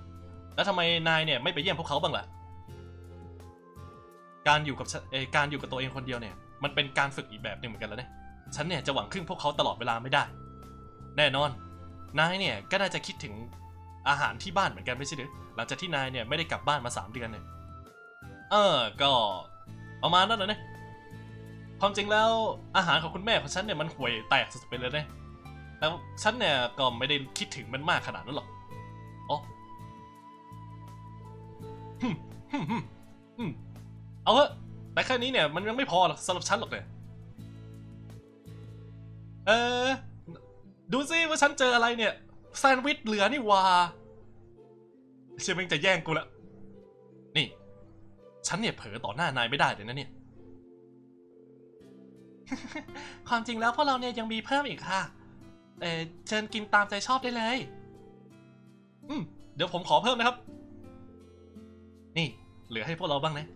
แล้วทำไมนายเนี่ยไม่ไปเยี่ยมพวกเขาบ้างล่ะการอยู่กับตัวเองคนเดียวเนี่ยมันเป็นการฝึกอีกแบบหนึ่งเหมือนกันแล้วเนี่ยฉันเนี่ยจะหวังพึ่งพวกเขาตลอดเวลาไม่ได้แน่นอนนายเนี่ยก็น่าจะคิดถึงอาหารที่บ้านเหมือนกันไม่ใช่หรือหลังจากที่นายเนี่ยไม่ได้กลับบ้านมา3 เดือนเนี่ยก็ประมาณนั้นแหละเนี่ยความจริงแล้วอาหารของคุณแม่ของฉันเนี่ยมันห่วยแตกสุดๆไปเลยเนี่ยแล้วฉันเนี่ยก็ไม่ได้คิดถึงมันมากขนาดนั้นหรอกอ๋อเอาเถอะแต่แค่นี้เนี่ยมันยังไม่พอหรอกสำหรับฉันหรอกเนี่ยดูสิว่าฉันเจออะไรเนี่ยแซนด์วิชเหลือนี่วะเชื่อมั้งจะแย่งกูละนี่ฉันเนี่ยเผลอต่อหน้านายไม่ได้เลยนะเนี่ย ความจริงแล้วพวกเราเนี่ยยังมีเพิ่มอีกค่ะเชิญกินตามใจชอบได้เลยเดี๋ยวผมขอเพิ่มนะครับนี่เหลือให้พวกเราบ้างนะ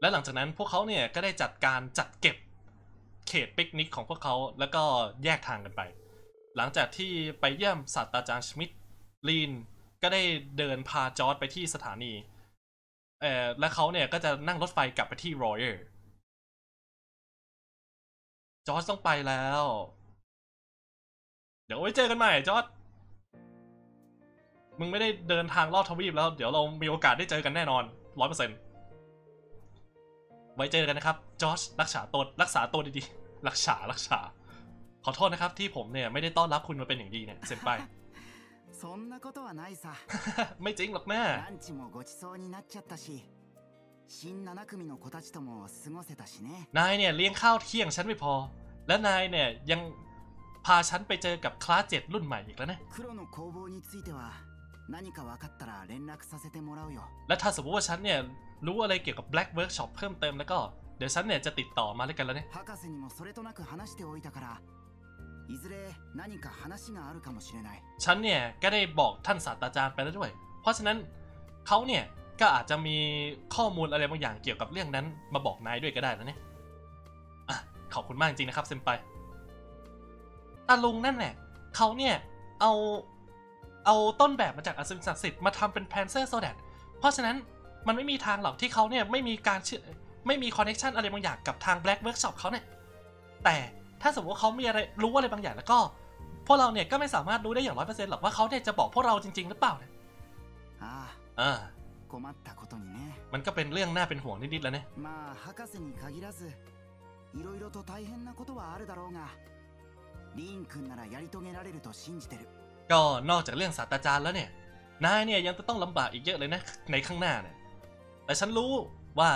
และหลังจากนั้นพวกเขาเนี่ยก็ได้จัดเก็บเขตปิกนิกของพวกเขาแล้วก็แยกทางกันไปหลังจากที่ไปเยี่ยมศาสตราจารย์ชมิดลีนก็ได้เดินพาจอร์จไปที่สถานีและเขาเนี่ยก็จะนั่งรถไฟกลับไปที่รอยัลจอร์จต้องไปแล้วเดี๋ยวไว้เจอกันใหม่จอร์จมึงไม่ได้เดินทางรอบทวีปแล้วเดี๋ยวเรามีโอกาสได้เจอกันแน่นอน 100%ไว้เจอกันนะครับจอร์จรักษาตัวดีๆรักษาขอโทษนะครับที่ผมเนี่ยไม่ได้ต้อนรับคุณมาเป็นอย่างดีเนี่ยเซนไปไม่จริงหรอกแม่นายเนี่ยเลี้ยงข้าวเที่ยงฉันไม่พอและนายเนี่ยยังพาฉันไปเจอกับคลาส7รุ่นใหม่อีกแล้วนะและถ้าสมมติว่าฉันเนี่ยรู้อะไรเกี่ยวกับ Black Workshop เพิ่มเติมแล้วก็เดี๋ยวฉันเนี่ยจะติดต่อมาแล้วกันแล้วเนี่ยฉันเนี่ยก็ได้บอกท่านศาสตราจารย์ไปแล้วด้วยเพราะฉะนั้นเขาเนี่ยก็อาจจะมีข้อมูลอะไรบางอย่างเกี่ยวกับเรื่องนั้นมาบอกนายด้วยก็ได้นะเนี่ยขอบคุณมากจริงนะครับเซนไปตาลุงนั่นแหละเขาเนี่ยเอาต้นแบบมาจากอสูรศักดิ์สิทธิ์มาทำเป็นแพนเซอร์โซแดดเพราะฉะนั้นมันไม่มีทางหรอกที่เขาเนี่ยไม่มีคอนเนคชันอะไรบางอย่างกับทาง Black Workshop เขาเนี่ยแต่ถ้าสมมติว่าเขามีอะไรรู้อะไรบางอย่างแล้วก็พวกเราเนี่ยก็ไม่สามารถรู้ได้อย่าง 100% หรอกว่าเขาเนี่ยจะบอกพวกเราจริงๆหรือเปล่าเนี่ยมันก็เป็นเรื่องน่าเป็นห่วงนิดๆแล้วเนี่ยก็นอกจากเรื่องศาสตราจารย์แล้วเนี่ยนายเนี่ยยังจะต้องลำบากอีกเยอะเลยนะในข้างหน้าเนี่ยแต่ฉันรู้ว่า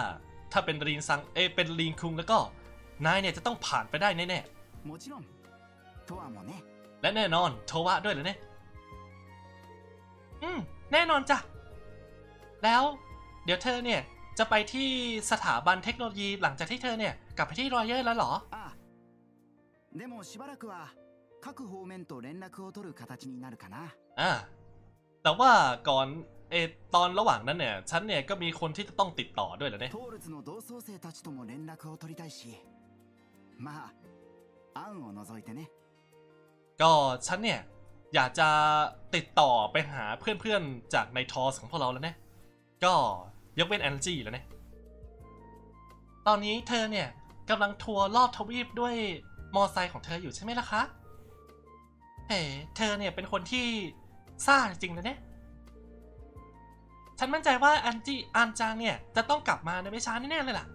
ถ้าเป็นรีนซังเป็นรีนคุงแล้วก็นายเนี่ยจะต้องผ่านไปได้แน่ๆและแน่นอนโทวะด้วยเลยเนี่ยแน่นอนจ้ะแล้วเดี๋ยวเธอเนี่ยจะไปที่สถาบันเทคโนโลยีหลังจากที่เธอเนี่ยกลับไปที่รอยเยอร์แล้วเหรอแต่ว่าก่อนตอนระหว่างนั้นเนี่ยฉันเนี่ยก็มีคนที่จะต้องติดต่อด้วยแหละเนี่ยก็ฉันเนี่ยอยากจะติดต่อไปหาเพื่อนๆจากในทอสของพวกเราแล้วเนี่ยก็ยกเว้นแอนจี้แล้วเนี่ย ตอนนี้เธอเนี่ยกำลังทัวร์รอบทวีปด้วยมอไซค์ของเธออยู่ใช่ไหมล่ะคะเฮ้เธอเนี่ยเป็นคนที่ซ่าจริงนะเนี่ยฉันมั่นใจว่าอันจางเนี่ยจะต้องกลับมาในไม่ช้าแน่ๆเลยล่ะ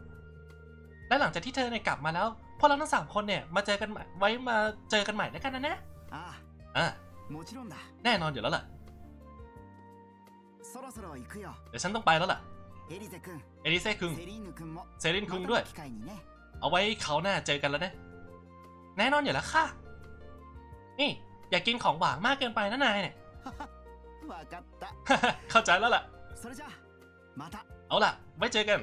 และหลังจากที่เธอเนี่ยกลับมาแล้วพวกเราทั้ง3คนเนี่ยมาเจอกันใหม่แล้วกันนะนะแน่นอนอยู่แล้วล่ะเดี๋ยวฉันต้องไปแล้วล่ะเอริเซ่คุงเซรินคุงด้วยเอาไว้เขาหน้าเจอกันแล้วนะแน่นอนอยู่แล้วค่ะนี่อย่ากินของหวานมากเกินไปนะนายเนี่ยเข้าใจแล้วล่ะเอาล่ะไว้เจอกัน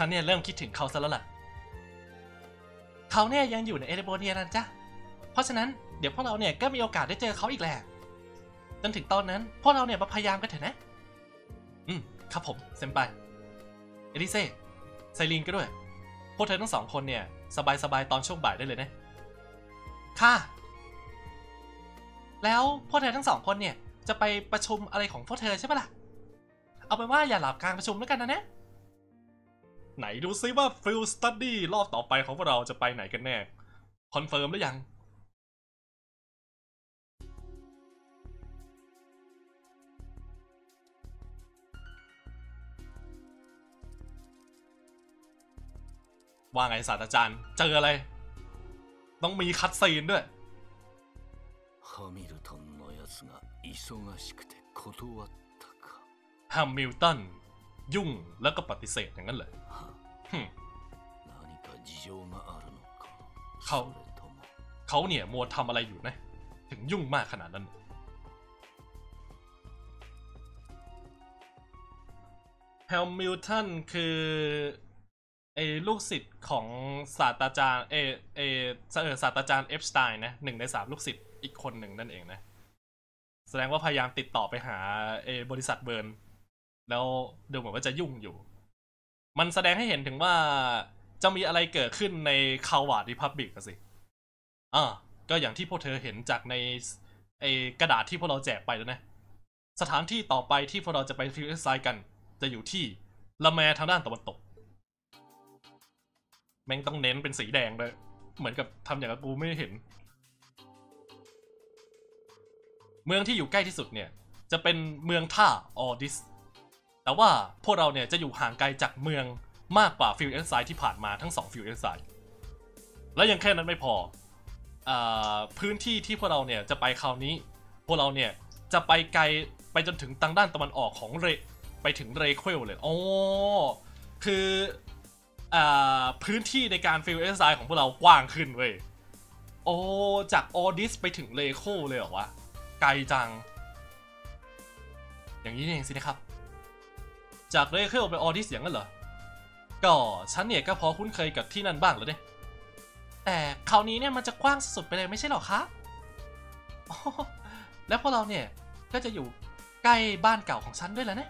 ฉันเนี่ยเริ่มคิดถึงเขาซะแล้วล่ะเขาเนี่ยยังอยู่ในเอเดโบเนียนั่นจ้ะเพราะฉะนั้นเดี๋ยวพวกเราเนี่ยก็มีโอกาสได้เจอเขาอีกแหละจนถึงตอนนั้นพวกเราเนี่ยมาพยายามกันเถอะนะครับผมเซมไปเอริเซ่ไซลินก็ด้วยพวกเธอทั้ง2คนเนี่ยสบายๆตอนช่วงบ่ายได้เลยนะค่ะแล้วพวกเธอทั้ง2คนเนี่ยจะไปประชุมอะไรของพวกเธอใช่ปะล่ะเอาเป็นว่าอย่าหลับกลางประชุมแล้วกันนะเนี่ยไหนดูซิว่า Field Study รอบต่อไปของพวกเราจะไปไหนกันแน่คอนเฟิร์มหรือยังว่าไงศาสตราจารย์เจออะไรต้องมีคัดซีนด้วยฮัมิลตันยุ่งแล้วก็ปฏิเสธอย่างนั้นเลยเขาเนี่ยมัวทำอะไรอยู่นะถึงยุ่งมากขนาดนั้นแฮมิลตันคือไอ้ลูกศิษย์ของศาสตราจารย์ศาสตราจารย์เอฟสไตน์นะ1 ใน 3ลูกศิษย์อีกคนหนึ่งนั่นเองนะแสดงว่าพยายามติดต่อไปหาบริษัทเบิร์นแล้วดูเหมือนว่าจะยุ่งอยู่มันแสดงให้เห็นถึงว่าจะมีอะไรเกิดขึ้นในคาวาดริพับบิกสิก็อย่างที่พวกเธอเห็นจากในกระดาษที่พวกเราแจกไปแล้วนะสถานที่ต่อไปที่พวกเราจะไปทริปเอ็กซ์ไซด์กันจะอยู่ที่ละแมทางด้านตะวันตกแม่งต้องเน้นเป็นสีแดงเลยเหมือนกับทำอย่างกูไม่เห็นเมืองที่อยู่ใกล้ที่สุดเนี่ยจะเป็นเมืองท่าออดิสแต่ว่าพวกเราเนี่ยจะอยู่ห่างไกลจากเมืองมากกว่าฟิลด์เอ็กซ์ไซด์ที่ผ่านมาทั้ง2ฟิลด์เอ็กซ์ไซด์และยังแค่นั้นไม่พอพื้นที่ที่พวกเราเนี่ยจะไปคราวนี้พวกเราเนี่ยจะไปไกลไปจนถึงทางด้านตะวันออกของไปถึงเรเควลเลยคือพื้นที่ในการฟิลด์เอ็กซ์ไซด์ของพวกเรากว้างขึ้นเว้ยจากออดิสไปถึงเรเควลเลยเหรอวะไกลจังอย่างนี้เองสินะครับจากเรเคิลไปออดิสอย่างนั้นเหรอก็ฉันเนี่ยก็พอคุ้นเคยกับที่นั่นบ้างแล้วเนี่ยแต่คราวนี้เนี่ยมันจะกว้างสุดไปเลยไม่ใช่หรอคะแล้วพวกเราเนี่ยก็จะอยู่ใกล้บ้านเก่าของฉันด้วยแล้วนะ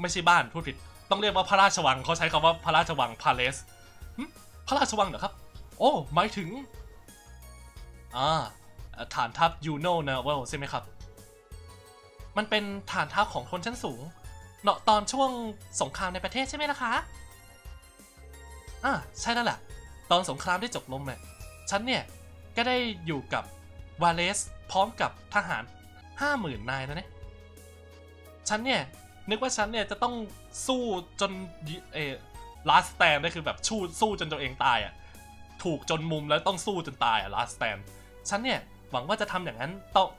ไม่ใช่บ้านพูดผิดต้องเรียกว่าพระราชวังเขาใช้คำว่าพระราชวังพาเลสพระราชวังเหรอครับหมายถึงฐานทัพยูโนนะว่าใช่ไหมครับมันเป็นฐานทัพของคนชั้นสูงเนาะตอนช่วงสงครามในประเทศใช่ไหมล่ะคะใช่แล้วแหละตอนสงครามได้จบลงเนี่ยฉันเนี่ยก็ได้อยู่กับวาเลสพร้อมกับทหาร 50,000 นายนะเนี่ยฉันเนี่ยนึกว่าฉันเนี่ยจะต้องสู้จนลาสแตนได้คือแบบสู้จนตัวเองตายอ่ะถูกจนมุมแล้วต้องสู้จนตายอ่ะลาสแตนฉันเนี่ยหวังว่าจะทำอย่างนั้น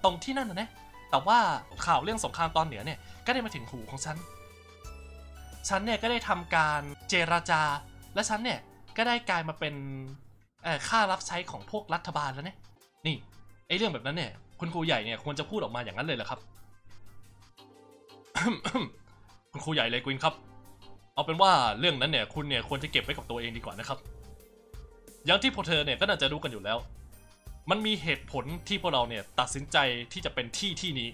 ตรงที่นั่นนะเนี่ยแต่ว่าข่าวเรื่องสงครามตอนเหนือเนี่ยก็ได้มาถึงหูของฉันเนี่ยก็ได้ทำการเจรจาและฉันเนี่ยก็ได้กลายมาเป็นค่ารับใช้ของพวกรัฐบาลแล้วเนี่ยนี่ไอเรื่องแบบนั้นเนี่ยคุณครูใหญ่เนี่ยควรจะพูดออกมาอย่างนั้นเลยเหรอครับ คุณครูใหญ่เลยกวินครับเอาเป็นว่าเรื่องนั้นเนี่ยคุณเนี่ยควรจะเก็บไว้กับตัวเองดีกว่านะครับอย่างที่พวกเธอเนี่ยก็น่าจะรู้กันอยู่แล้ว มันมีเหตุผลที่พวกเราเนี่ยตัดสินใจที่จะเป็นที่นี้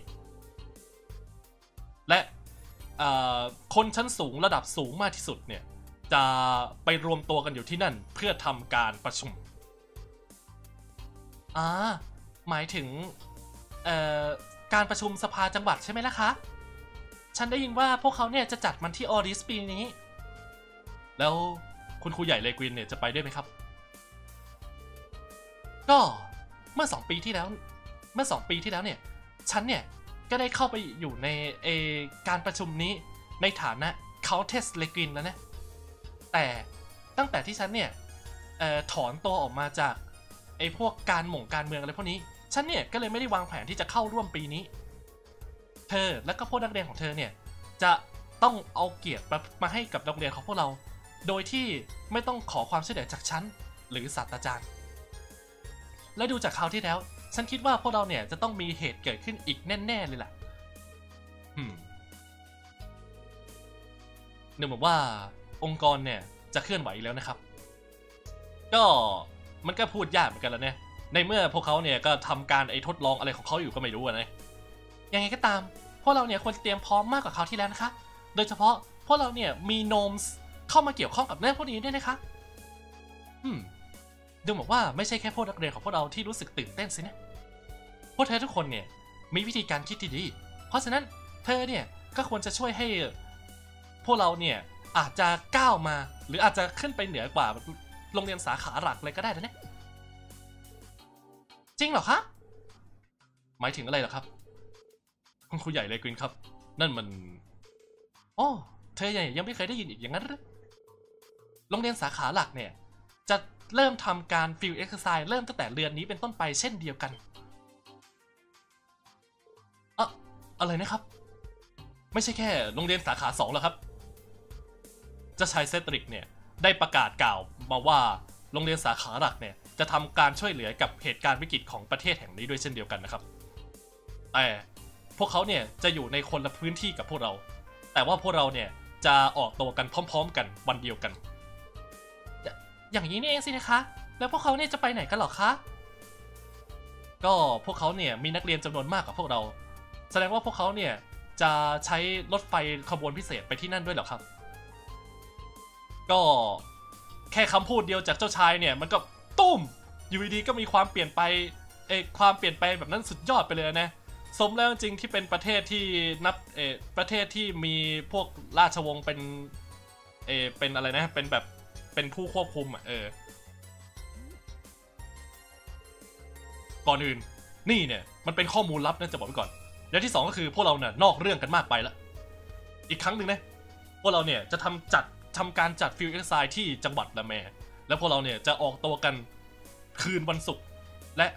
และคนชั้นสูงระดับสูงมากที่สุดเนี่ยจะไปรวมตัวกันอยู่ที่นั่นเพื่อทำการประชุมหมายถึงการประชุมสภาจังหวัดใช่ไหมล่ะคะฉันได้ยินว่าพวกเขาเนี่ยจะจัดมันที่ออริสปีนี้แล้วคุณครูใหญ่เลกวินเนี่ยจะไปด้วยไหมครับก็เมื่อ2 ปีที่แล้วเนี่ยฉันเนี่ยก็ได้เข้าไปอยู่ในการประชุมนี้ในฐานะเคาน์เทสเลกวินแล้วนะแต่ตั้งแต่ที่ฉันเนี่ยถอนตัวออกมาจากพวกการเมืองอะไรพวกนี้ฉันเนี่ยก็เลยไม่ได้วางแผนที่จะเข้าร่วมปีนี้เธอและก็พวกนักเรียนของเธอเนี่ยจะต้องเอาเกียรติมาให้กับโรงเรียนของพวกเราโดยที่ไม่ต้องขอความช่วยเหลือจากฉันหรือศาสตราจารย์และดูจากคราวที่แล้วฉันคิดว่าพวกเราเนี่ยจะต้องมีเหตุเกิดขึ้นอีกแน่ๆเลยล่ะดูเหมือนว่าองค์กรเนี่ยจะเคลื่อนไหวแล้วนะครับก็มันก็พูดยากเหมือนกันแล้วเนี่ยในเมื่อพวกเขาเนี่ยก็ทำการทดลองอะไรของเขาอยู่ก็ไม่รู้นะยังไงก็ตามพวกเราเนี่ยควรเตรียมพร้อมมากกว่าคราวที่แล้วนะคะโดยเฉพาะพวกเราเนี่ยมีโนมส์เข้ามาเกี่ยวข้องกับเรื่องพวกนี้ด้วยนะคะดูเหมือนว่าไม่ใช่แค่พวกนักเรียนของพวกเราที่รู้สึกตื่นเต้นสินะพวกเธอทุกคนเนี่ยมีวิธีการคิดที่ดีเพราะฉะนั้นเธอเนี่ยก็ควรจะช่วยให้พวกเราเนี่ยอาจจะก้าวมาหรืออาจจะขึ้นไปเหนือกว่าโรงเรียนสาขาหลักเลยก็ได้นะจริงเหรอคะหมายถึงอะไรเหรอครับคุณครูใหญ่เลกวินครับนั่นมันโอ้เธอใหญ่ยังไม่เคยได้ยินอีกอย่างนั้นหรือโรงเรียนสาขาหลักเนี่ยจะเริ่มทำการฟิลเอ็กซ์ไซส์เริ่มตั้งแต่เดือนนี้เป็นต้นไปเช่นเดียวกันอะไรนะครับไม่ใช่แค่โรงเรียนสาขา2แล้วครับเจ้าชายเซตริกเนี่ยได้ประกาศกล่าวมาว่าโรงเรียนสาขาหลักเนี่ยจะทำการช่วยเหลือกับเหตุการณ์วิกฤตของประเทศแห่งนี้ด้วยเช่นเดียวกันนะครับแต่พวกเขาเนี่ยจะอยู่ในคนละพื้นที่กับพวกเราแต่ว่าพวกเราเนี่ยจะออกตัวกันพร้อมๆกันวันเดียวกันอย่างนี้นี่เองสินะคะแล้วพวกเขาเนี่ยจะไปไหนกันหรอคะก็พวกเขาเนี่ยมีนักเรียนจำนวนมากกว่าพวกเราแสดงว่าพวกเขาเนี่ยจะใช้รถไฟขบวนพิเศษไปที่นั่นด้วยเหรอครับก็แค่คำพูดเดียวจากเจ้าชายเนี่ยมันก็ตุ้มอยู่ดีๆก็มีความเปลี่ยนไปแบบนั้นสุดยอดไปเลยนะสมแล้วจริงที่เป็นประเทศที่นับประเทศที่มีพวกราชวงศ์เป็นเป็นอะไรนะเป็นแบบเป็นผู้ควบคุมก่อนอื่นนี่เนี่ยมันเป็นข้อมูลลับนะจะบอกไว้ก่อนอย่างที่2ก็คือพวกเราเนี่ยนอกเรื่องกันมากไปละอีกครั้งหนึ่งนะพวกเราเนี่ยจะทำการจัดฟิลด์เอ็กซ์ไซส์ที่จังหวัดละแมแล้วพวกเราเนี่ยจะออกตัวกันคืนวันศุกร์และ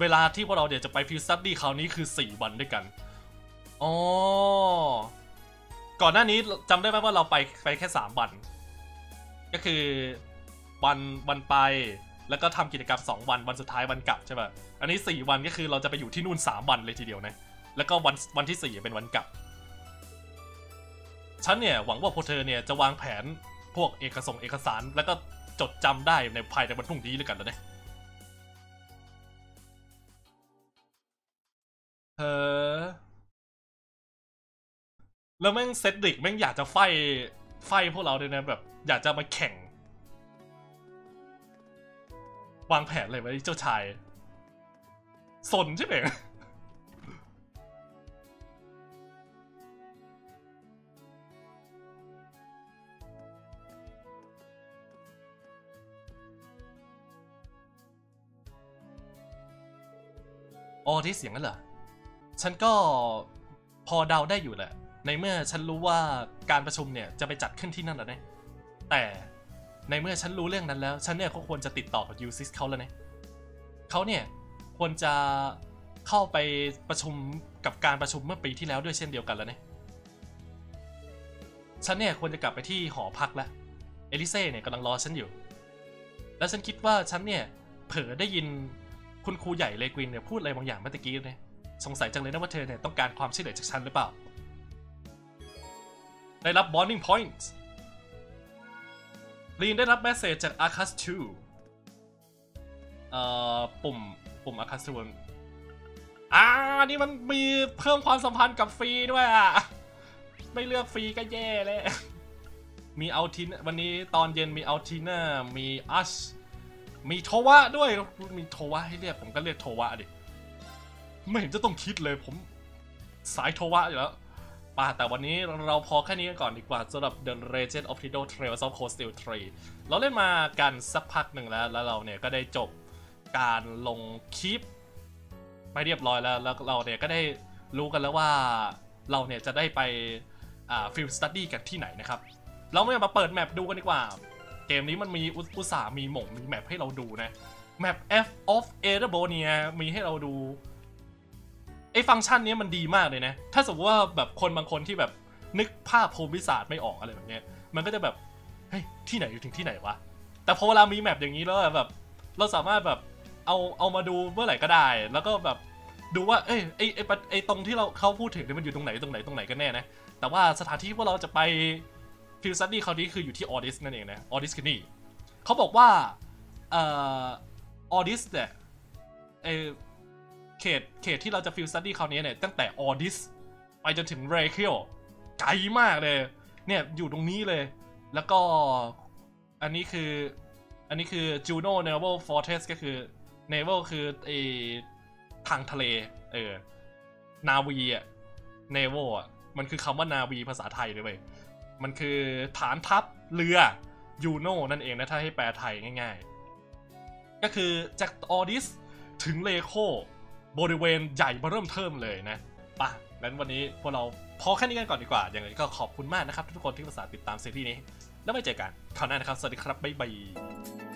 เวลาที่พวกเราเดี๋ยวจะไปฟิลด์สตั๊ดดี้คราวนี้คือ4วันด้วยกันอ๋อก่อนหน้านี้จำได้ไหมว่าเราไปแค่3วันก็คือวันไปแล้วก็ทำกิจกรรม2วันวันสุดท้ายวันกลับใช่ป่ะอันนี้4วันก็คือเราจะไปอยู่ที่นู่น3วันเลยทีเดียวนะแล้วก็วันที่4เป็นวันกลับฉันเนี่ยหวังว่าพวกเธอเนี่ยจะวางแผนพวกเอกสารแล้วก็จดจำได้ในภายในวันพรุ่งนี้ด้วยกันแล้วเนี่ยแล้วแม่งเซดริกแม่งอยากจะไฟพวกเราเลยนะแบบอยากจะมาแข่งวางแผนอะไรไว้เจ้าชายสนใช่ไหมอ๋อที่เสียงนั่นเหรอฉันก็พอเดาได้อยู่แหละในเมื่อฉันรู้ว่าการประชุมเนี่ยจะไปจัดขึ้นที่นั่นแล้วนะแต่ในเมื่อฉันรู้เรื่องนั้นแล้วฉันเนี่ยก็ควรจะติดต่อกับยูซิสเขาแล้วนะเขาเนี่ยควรจะเข้าไปประชุมกับการประชุมเมื่อปีที่แล้วด้วยเช่นเดียวกันแล้วนะฉันเนี่ยควรจะกลับไปที่หอพักแล้วเอลิเซ่เนี่ยกำลังรอฉันอยู่แล้วฉันคิดว่าฉันเนี่ยเผลอได้ยินคุณครูใหญ่เลกวินเนี่ยพูดอะไรบางอย่างเมื่อกี้นะสงสัยจังเลยนะว่าเธอเนี่ยต้องการความช่วยเหลือจากฉันหรือเปล่าได้รับ Warning Point ลีนได้รับ Message จาก Arcus 2 ปุ่มอาคาซูนนี่มันมีเพิ่มความสัมพันธ์กับฟรีด้วยอ่ะไม่เลือกฟรีก็แย่เลยมีเอาทินวันนี้ตอนเย็นมีเอาทิน่ามีอัชมีโทวะด้วยมีโทวะให้เรียกผมก็เรียกโทวะดิไม่เห็นจะต้องคิดเลยผมสายโทวะอยู่แล้วป่ะแต่วันนี้เราพอแค่นี้กันก่อนดีกว่าสำหรับ The Legend of Heroes Trails of Cold Steel 3 เราเล่นมากันสักพักหนึ่งแล้วเราเนี่ยก็ได้จบการลงคลิปไปเรียบร้อยแล้วเราเนี่ยก็ได้รู้กันแล้วว่าเราเนี่ยจะได้ไปฟิลด์สตัดดี้กันที่ไหนนะครับเราไม่มาเปิดแมปดูกันดีกว่าเกมนี้มันมีอุตส่าห์มีหม่งมีแมปให้เราดูนะแมป F of Erebonia มีให้เราดูไอ้ฟังก์ชันนี้มันดีมากเลยนะถ้าสมมติว่าแบบคนบางคนที่แบบนึกภาพภูมิศาสตร์ไม่ออกอะไรแบบนี้มันก็จะแบบเฮ้ยที่ไหนอยู่ถึงที่ไหนวะแต่พอเวลามีแมปอย่างนี้แล้วแบบเราสามารถแบบเอามาดูเมื่อไหร่ก็ได้แล้วก็แบบดูว่าเอ้ยไอตรงที่เขาพูดถึงเนี่ยมันอยู่ตรงไหนกันแน่นะแต่ว่าสถานที่ว่าเราจะไปฟิลซันดี้คราวนี้คืออยู่ที่ออดิสนั่นเองนะออดิสคือนี่เขาบอกว่าออดิสเนี่ยเขตที่เราจะฟิลซันดี้คราวนี้เนี่ยตั้งแต่ออดิสไปจนถึงเรเคียลไกลมากเลยเนี่ยอยู่ตรงนี้เลยแล้วก็อันนี้คือจูโน่เนเวลฟอร์เทสก็คือเนเวลคือไอทางทะเลนาวีอ่ะเนเวลอ่ะมันคือคำว่านาวีภาษาไทยเลยเว้ยมันคือฐานทัพเรือยูโน่นั่นเองนะถ้าให้แปลไทยง่ายๆก็คือจากออดิสถึงเลโคบริเวณใหญ่มาเริ่มเทิมเลยนะป่ะงั้นวันนี้พวกเราพอแค่นี้กันก่อนดีกว่าอย่างไรก็ขอบคุณมากนะครับทุกคนที่ติดตามซีรีส์นี้แล้วไว้เจอกันคราวหน้านะครับสวัสดีครับบ๊ายบาย